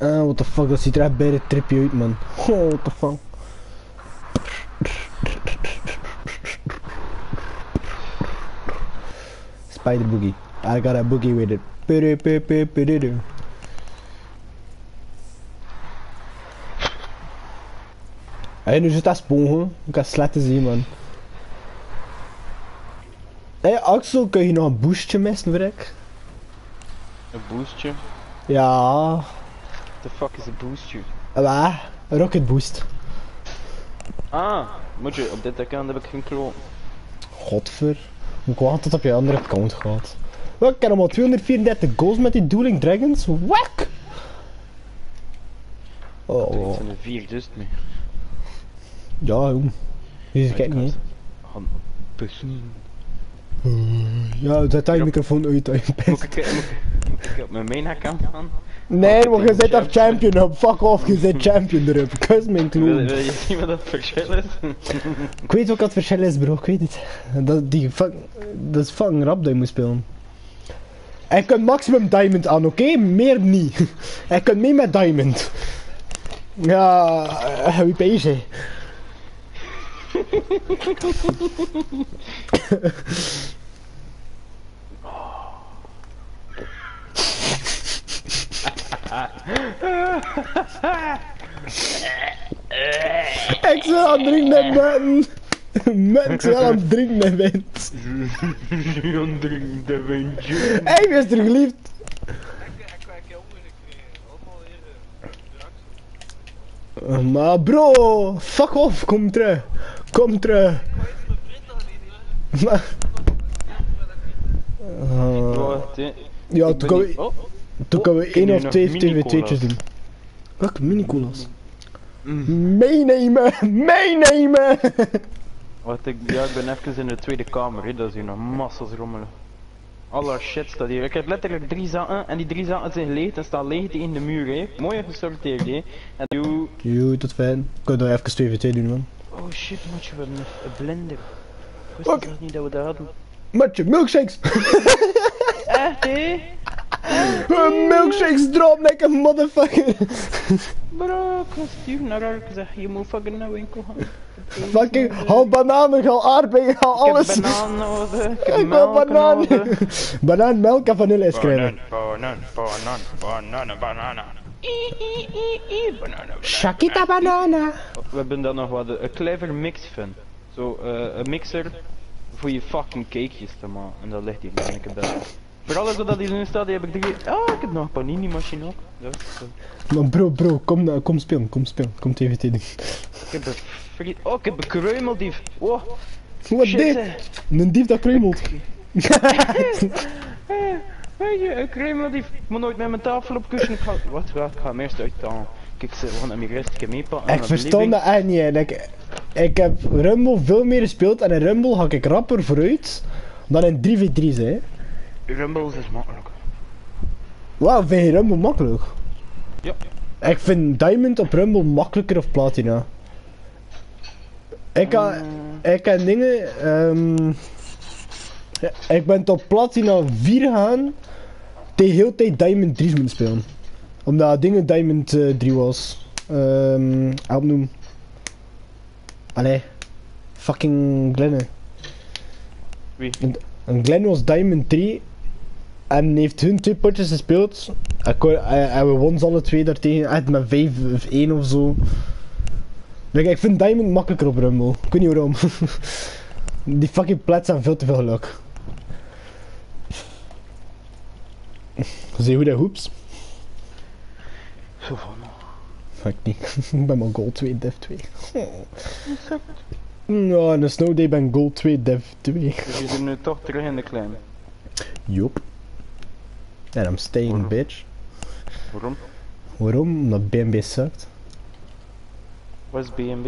What the fuck, dat ziet er echt bij de tripje uit, man. Oh, what the fuck. Spider boogie. I got a boogie with it. Hé, nu zit dat spongen. Ik ga het laten zien, man. Hé, Axel, kun je nog een boostje missen, vrek? Een boostje? Ja. What the fuck is een boostje? Waar? Een rocket boost. Ah, moet je op dit account heb ik geen kloon. Godver. Hoe kwam het tot op je andere account gehad? Wat? Ik heb allemaal 234 goals met die Dueling Dragons. Wak! Oh. Het zijn er 4000 mee. Ja, jong. Dus kijk niet. Gaan bussen. Ja, zet daar je microfoon uit. Moet ik op mijn main account gaan? Nee, want je zit daar champion op. Fuck off, je zit champion erop. Kus mijn kloon. Wil je zien wat dat verschil is? Ik weet ook wat het verschil is, bro. Ik weet het. Dat is fucking rap dat je moet spelen. Hij kunt maximum diamond aan, oké? Meer niet. Hij kunt mee met diamond. Ja, wie pees je? Ik zal aan het drinken ben. Ik zal aan het drinken ben. Hey, wees terug geliefd. Maar bro, fuck off, kom terug. Kom terug. Ja, toen kunnen we 1 of 2 TV2'tjes doen. Welke mini-colas? Meenemen! Ik ben even in de tweede kamer, he. Dat is hier nog massas rommelen. Alle shit staat hier. Ik heb letterlijk 3 zakken en die 3 zakken zijn leeg en staan leeg in de muur, he. Mooi gesorteerd, he. En doe. Joe, tot fijn. Kunnen we even 2v2 doen, man? Oh shit, moet je wel een blender. Ik wist niet dat we dat hadden. Met je milkshakes. Echt, hé? Milkshakes drop like a motherfucker. Bro, ik stuur naar haar. Ik zeg, je moet fucking naar winkel gaan. Fucking, haal bananen, haal aardbeien, haal alles. Ik heb banaan nodig. Ik wil banaan. Banaan, melk en vanille-ijscream. Banaan. Shakita banana. We hebben dan nog wat een clever mix van. Zo, een mixer voor je fucking cakejes te maken. En dat ligt hier eigenlijk bij. Voor alles wat hier nu staat, heb ik drie. Ah, ik heb nog een panini-machine ook. Maar bro, kom spelen. Kom TVT doen. Ik heb een friet. Oh, ik heb een kruimeldief. Wow. Wat dit? Een dief dat kruimelt. Weet je, een kruimeldief. Ik moet nooit met mijn tafel op kussen. Ik ga hem eerst uit de hand. Kijk, ze gaan hem rustig meepakken. Ik verstand dat echt niet. Ik heb Rumble veel meer gespeeld en in Rumble ga ik rapper vooruit dan in 3v3's, hè. Rumbles is makkelijk. Wauw, vind je Rumble makkelijk? Ja. Ik vind Diamond op Rumble makkelijker of Platina. Ik kan dingen... ik ben tot Platina 4 gegaan tegen heel tijd Diamond 3's moeten spelen. Omdat dingen Diamond 3 was. Help noem. Allee. Fucking Glenn. Wie? En Glenn was Diamond 3 en heeft hun 2 potjes gespeeld en we wonnen alle 2 daartegen, echt met 5-1 of zo. Ik vind Diamond makkelijker op Rumble, ik weet niet waarom. Die fucking plats zijn veel te veel geluk. Zie je hoe dat hoeps? Zo van. Fuck niet, ik ben maar goal 2, def 2. Ja, in de Snow Day ben goal 2, dev 2. Dus je zit nu toch terug in de kleine. Joep. En I'm staying. Waarom? Bitch. Waarom? Omdat BNB sukt. Wat is BNB?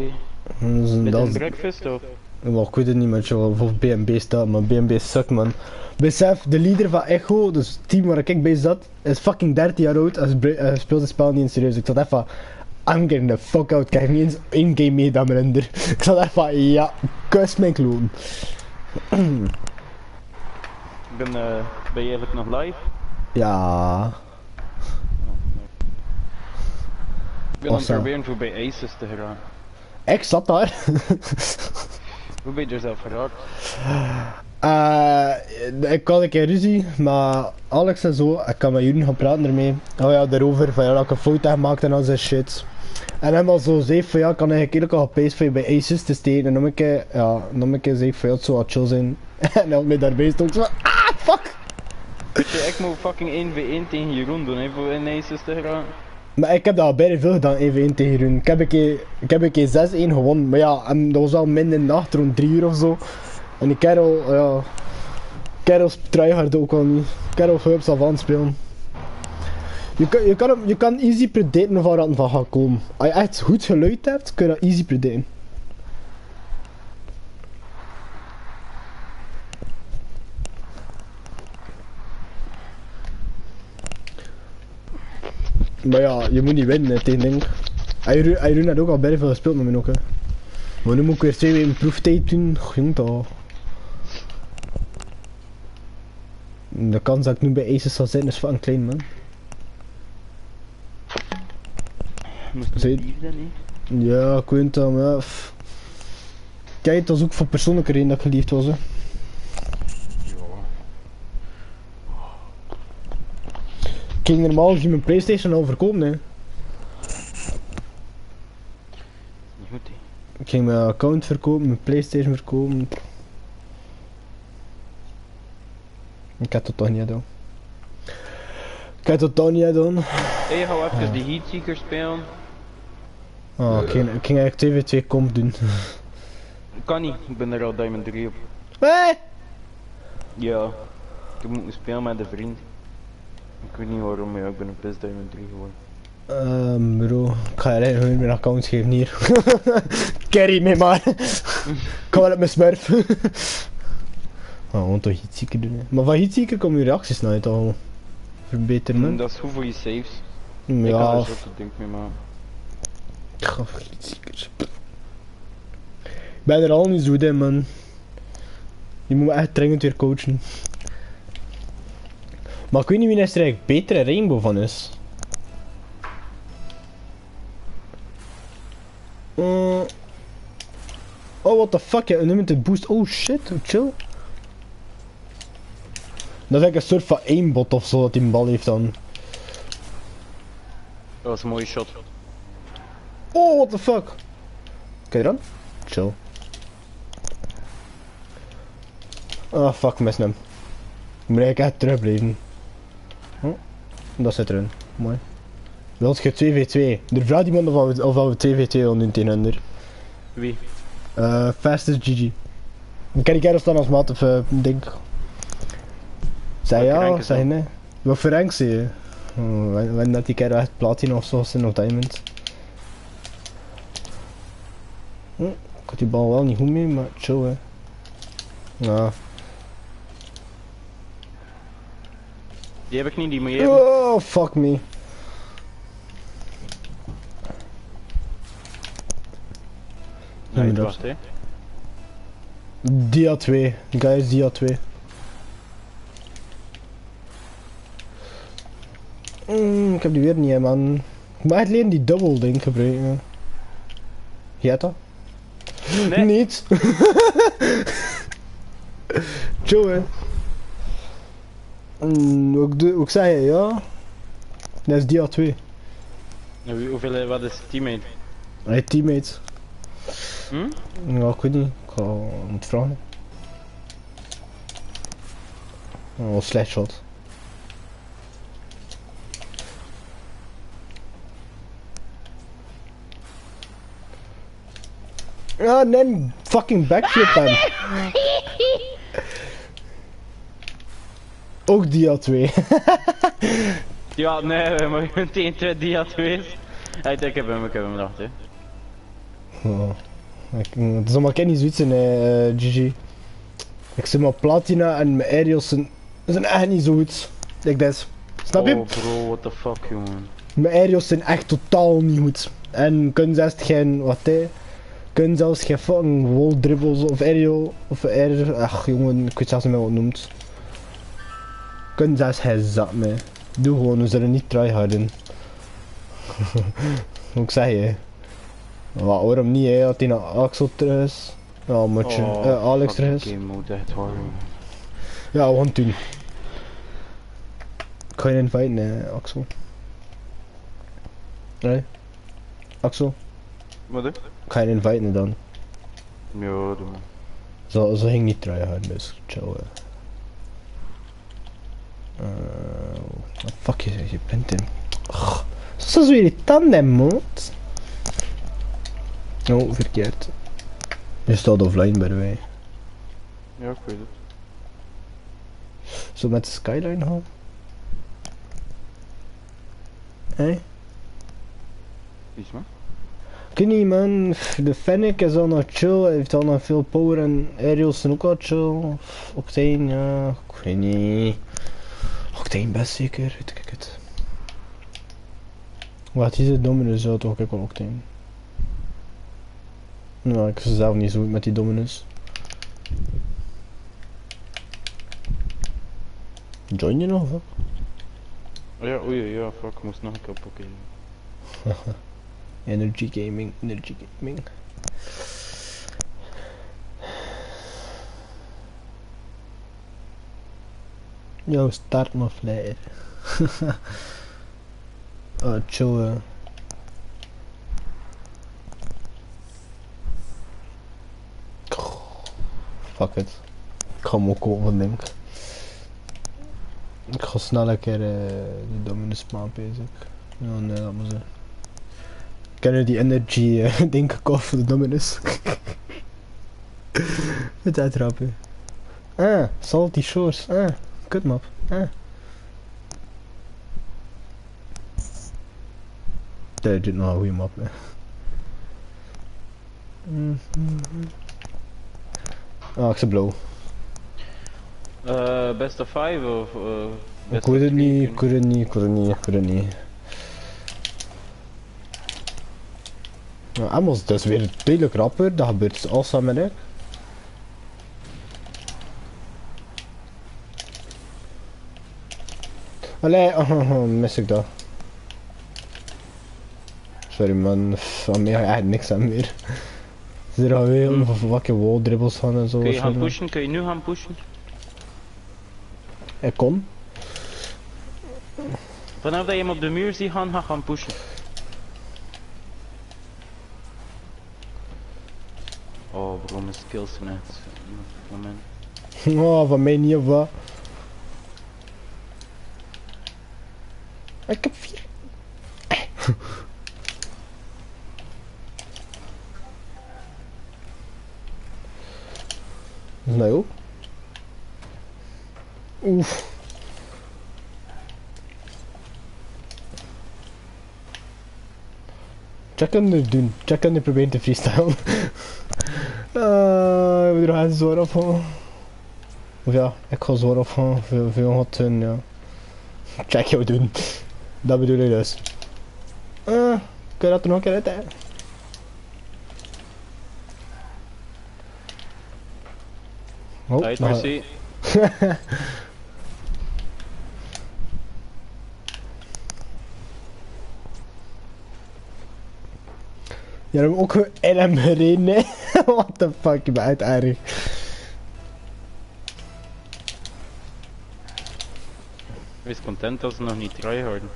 Met een breakfast of? Well, ik weet het niet met jou of BNB staat, maar BNB sukt, man. Besef, de leader van Echo, dus het team waar ik bij zat, is fucking 13 jaar oud en speelt het spel niet eens serieus. Ik zat even... I'm getting the fuck out, krijg niet eens één game mee dan mijn render. Ik zat echt van, ja, kus mijn kloon. Ben je eigenlijk nog live? Ja. Ik ben aan proberen voor bij Aces te geraken. Ik zat daar. Hoe ben je er zelf geraakt? Ik had een keer ruzie, maar Alex en zo, ik kan met jullie gaan praten ermee. Oh ja, daarover, van ja, dat ik een foto heb gemaakt en al zijn shit. En hem al zo zei van ja, ik kan eigenlijk eerlijk al gepeest van je bij Aces te steken. En nog een keer zei van ja, het zou wat chill zijn. En hij had mij daarbij stond van ah, fuck! Ik moet fucking 1v1 tegen Jeroen doen, even in Aces te gaan. Maar ik heb dat al bijna veel gedaan, 1v1 tegen Jeroen. Ik heb een keer 6-1 gewonnen, maar ja, en dat was al minder in de nacht, rond 3 uur of zo. En die kerel, ja... Kerels tryhard ook al niet. Kerel Hubs al van spelen. Je kan easy predaten of waar dat van gaat komen. Als je echt goed geluid hebt, kun je dat easy predaten. Maar ja, je moet niet winnen tegen ding. Irene had ook al bijna veel gespeeld met mij ook, hè. Maar nu moet ik weer 2 weken proeftijd doen. Jongen toch. De kans dat ik nu bij Aces zal zitten is fucking klein, man. Moest je lief dan, hè? Ja, ik weet het, maar ja. Kijk, het was ook voor persoonlijke reden dat ik geliefd was, hè. Ik ging normaal gezien mijn PlayStation al verkopen, hè. Niet goed, hè. Ik ging mijn account verkopen, mijn PlayStation verkopen. Ik had dat toch niet gedaan. Hey, ik ga even die Heatseeker spelen. Oh, ik ging eigenlijk 2v2 comp doen. Kan niet, ik ben er al Diamond 3 op. Hé? Ja, ik moet spelen met een vriend. Ik weet niet waarom, ja, ik ben een plus Diamond 3 geworden. Bro, ik ga je gewoon mijn account geven hier. Carry me maar. Kom wel op mijn smurf. Gewoon toch Heatseeker doen, hè. Maar van Heatseeker komen je reacties naar het al verbeteren. Dat is goed voor je saves. Ja. Ik had er zo te denken mee, maar... Ik ga voor Heatseekers. Ik ben er al niet zo goed in, man. Die moet me echt dringend weer coachen. Maar ik weet niet wie er eigenlijk beter in Rainbow van is. Oh, what the fuck, ja, unlimited boost. Oh shit, chill. Dat is eigenlijk een soort van aimbot of zo dat hij een bal heeft dan. Dat was een mooie shot. Oh, what the fuck. Kijk dan. Chill. Ah, fuck, mis hem. Ik moet eigenlijk echt terugblijven. Oh, dat zit erin. Mooi. Wilt je 2v2? Er vraagt iemand of we 2v2 al doen tegen hun. Wie? Fastest GG. Dan kan ik ergens staan als maat of ding. Zeg ja, zeg nee. Wat voor rank zie je? Wanneer dat die kerel echt platine of zo zijn of diamond. Ik had die bal wel niet goed mee, maar chill hè. Ja. Die heb ik niet, die moet je hebben. Oh, fuck me. Nee, dat was het hè. Die had 2. Guys, die had 2. Ik heb die weer niet, man. Ik moet echt leren die double ding gebruiken. Gaat dat? Nee. Niet. Chill, hè. Ook zei je, ja. Dat is die A2. En hoeveel, wat is teammate? Hey, teammate. Hm? Ja, ik weet niet. Ik moet vragen. Oh, slash shot. Ah, en dan fucking backflip hem. Ook DL2. Ja, nee, maar je bent tegen DL2's. Ik heb hem gedacht, hè. Oh. Het is allemaal kennis zoiets in, GG. Ik zit maar platina en mijn aerials zijn echt niet zo goed. Ik des. Snap je? Oh bro, what the fuck, jongen. Mijn aerials zijn echt totaal niet goed. En kunnen zelfs geen, wat hè. Kunnen zelfs geen fucking wall dribbles of aerial of air. Ach jongen, ik weet zelfs niet meer wat het noemt. Kunnen zelfs geen zat mee. Doe gewoon, we zullen niet tryharden. Hoe ik zeg je. Wat, waarom niet hè, dat hij naar Axel terug is. Ja, matje, Alex terug is. Ja, we gaan het doen. Ik ga je inviten hè, Axel. Nee? Axel? Wat doe? Ik ga je inviten dan. Ja, doe maar. Zo ging niet tryhard, dus chill. Wat fuck is je bent hem. Zo is weer die tanden, man. Oh, verkeerd. Je staat offline bij de way. Ja, ik weet het. Zo met de skyline halen? Hé? Hey? Iets man? Ik weet niet man, de Fennec is al nog chill, hij heeft al nog veel power en aerials zijn ook al chill. Octane, ja, ik weet niet. Octane best zeker, weet ik het. Wat is het Dominus? Ja, toch, ik wel Octane. Nou, ik was zelf niet zo goed met die Dominus. Join je nog, fuck? Ja, oei, ja, fuck, ik moest nog een keer pakken. Energy gaming. Yo, start my flare. Oh, chill. Fuck it. Ik ga hem ook overdenken. Ik ga snel een keer die Dominus maand bezig. Ja, nee, dat moet zijn. Ik heb nu die energy ding gekocht voor de Dominus. Het uitrappen. Ah, Salty Shores. Ah, kutmap. Ah. Dat is nog een goede map. Ah, ik zit blauw. Best of 5 of... ik hoor het niet, ik hoor het niet. Nou, Amos, dat is weer duidelijk rapper, dat gebeurt als aan mijn rek. Allee, oh, mis ik dat. Sorry man, van mij eigenlijk niks aan meer. Is er alweer of wakke wall dribbles van en zo. Kun je gaan pushen? Kun je nu gaan pushen? Ik kon. Vanaf dat je hem op de muur ziet gaan, ga gaan pushen. Oh, bro, mijn skills zijn echt. Oh, van mij niet of wat? Ik heb 4. Nou. Oef. Dat kan nu doen. Dat kan nu proberen te freestylen. We gaan zwaar op gaan. Of ja, ik ga zwaar op gaan. Veel gaat doen, ja. Check jou doen. Dat bedoel ik dus. Kun je dat er nog een keer uit, hè? Oh, uit, merci. Je hebt hem ook LM gereden, hè? What the fuck, je bent uit erg. Wees content als ze nog niet tryharden.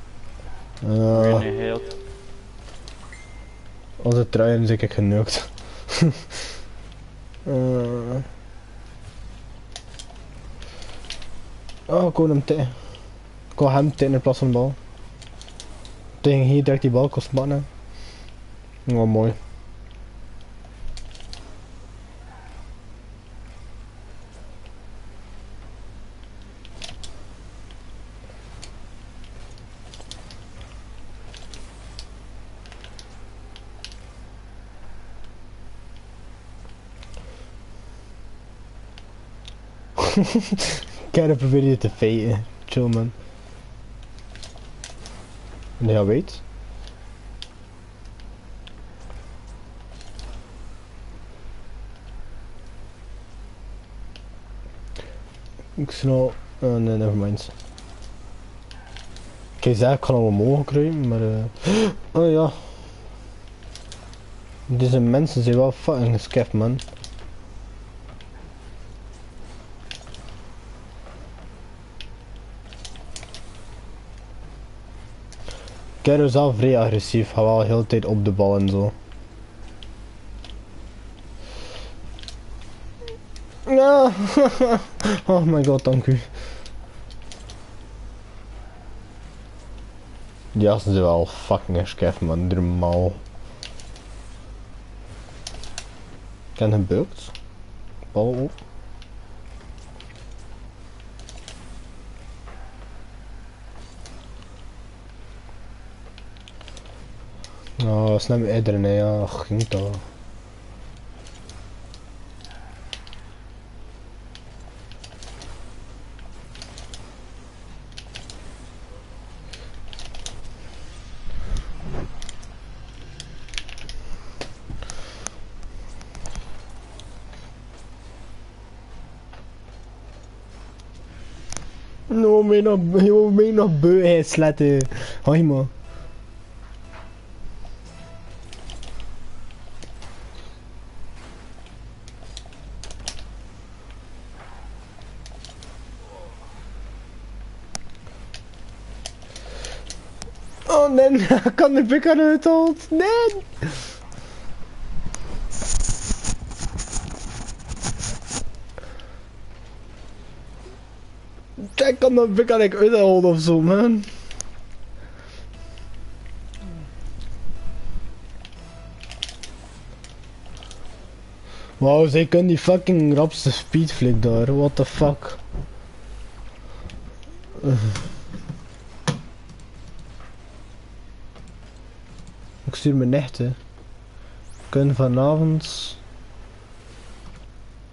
Onze tryharden zeker geneukt. Oh, ik wil hem tegen. Ik wil hem tegen in plaats van de bal. Tegen hier direct die bal kost mannen. Oh, mooi. Ik probeer je te veten, chill man. Ja, weet. Ik snap. Nee, nevermind. Oké, ik kan allemaal mogen krijgen, maar. Oh ja. Deze mensen zijn wel fucking gescapt, man. Ik ben zelf vrij agressief, ga wel de hele tijd op de bal en zo. No. Oh my god, dank u. Die assen zijn wel fucking schef man, normaal. Ik heb gebukt. Bal op. Oh, snel met iedereen, ja, ging toch. No, je moet mij nog beuheid slaten. Hoi, man. Kan de pik aan het holt? Nee! Kijk, kan de pik aan het holt of zo, man. Wauw, zij kunnen die fucking rapste speedflick daar, what the fuck. Ik stuur mijn nicht, hè. We kunnen vanavond...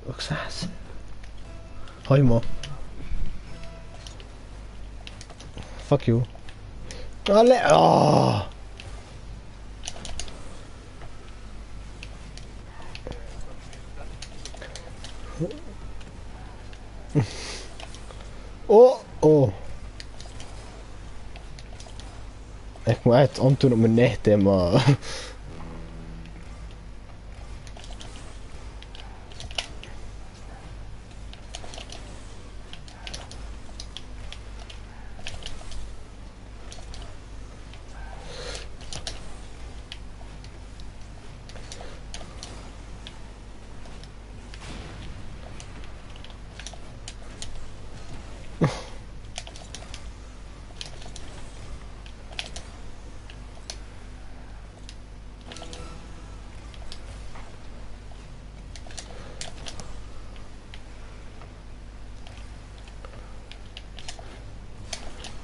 Ook zes. Hoi, man. Fuck you. Allee, oh. Oh, oh. Ik moet echt antwoord op mijn nicht, hè, maar...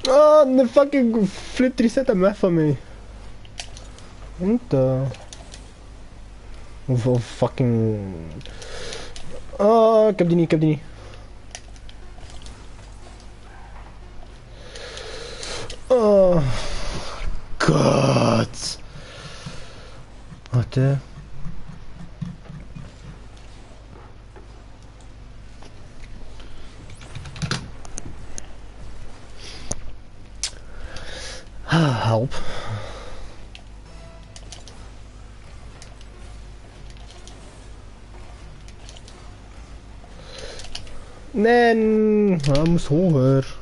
Oh, the fucking flip reset hem weg van mij. What the... Hoeveel fucking... Oh, ik heb die niet, ik heb die niet. Oh... God... Wat hè? Help. Nee, hij moest hoger.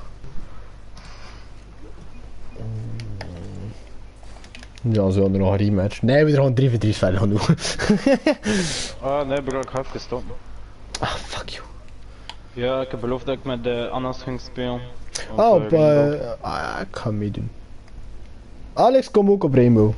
Ja, zo hadden we nog een rematch. Nee, we gaan 3v3 verder gaan doen. Ah, nee bro, ik ga even stoppen. Ah, fuck you. Ja, ik heb beloofd dat ik met de Anna's ging spelen. Op, ik ga meedoen. Alex, kom ook op Rainbow.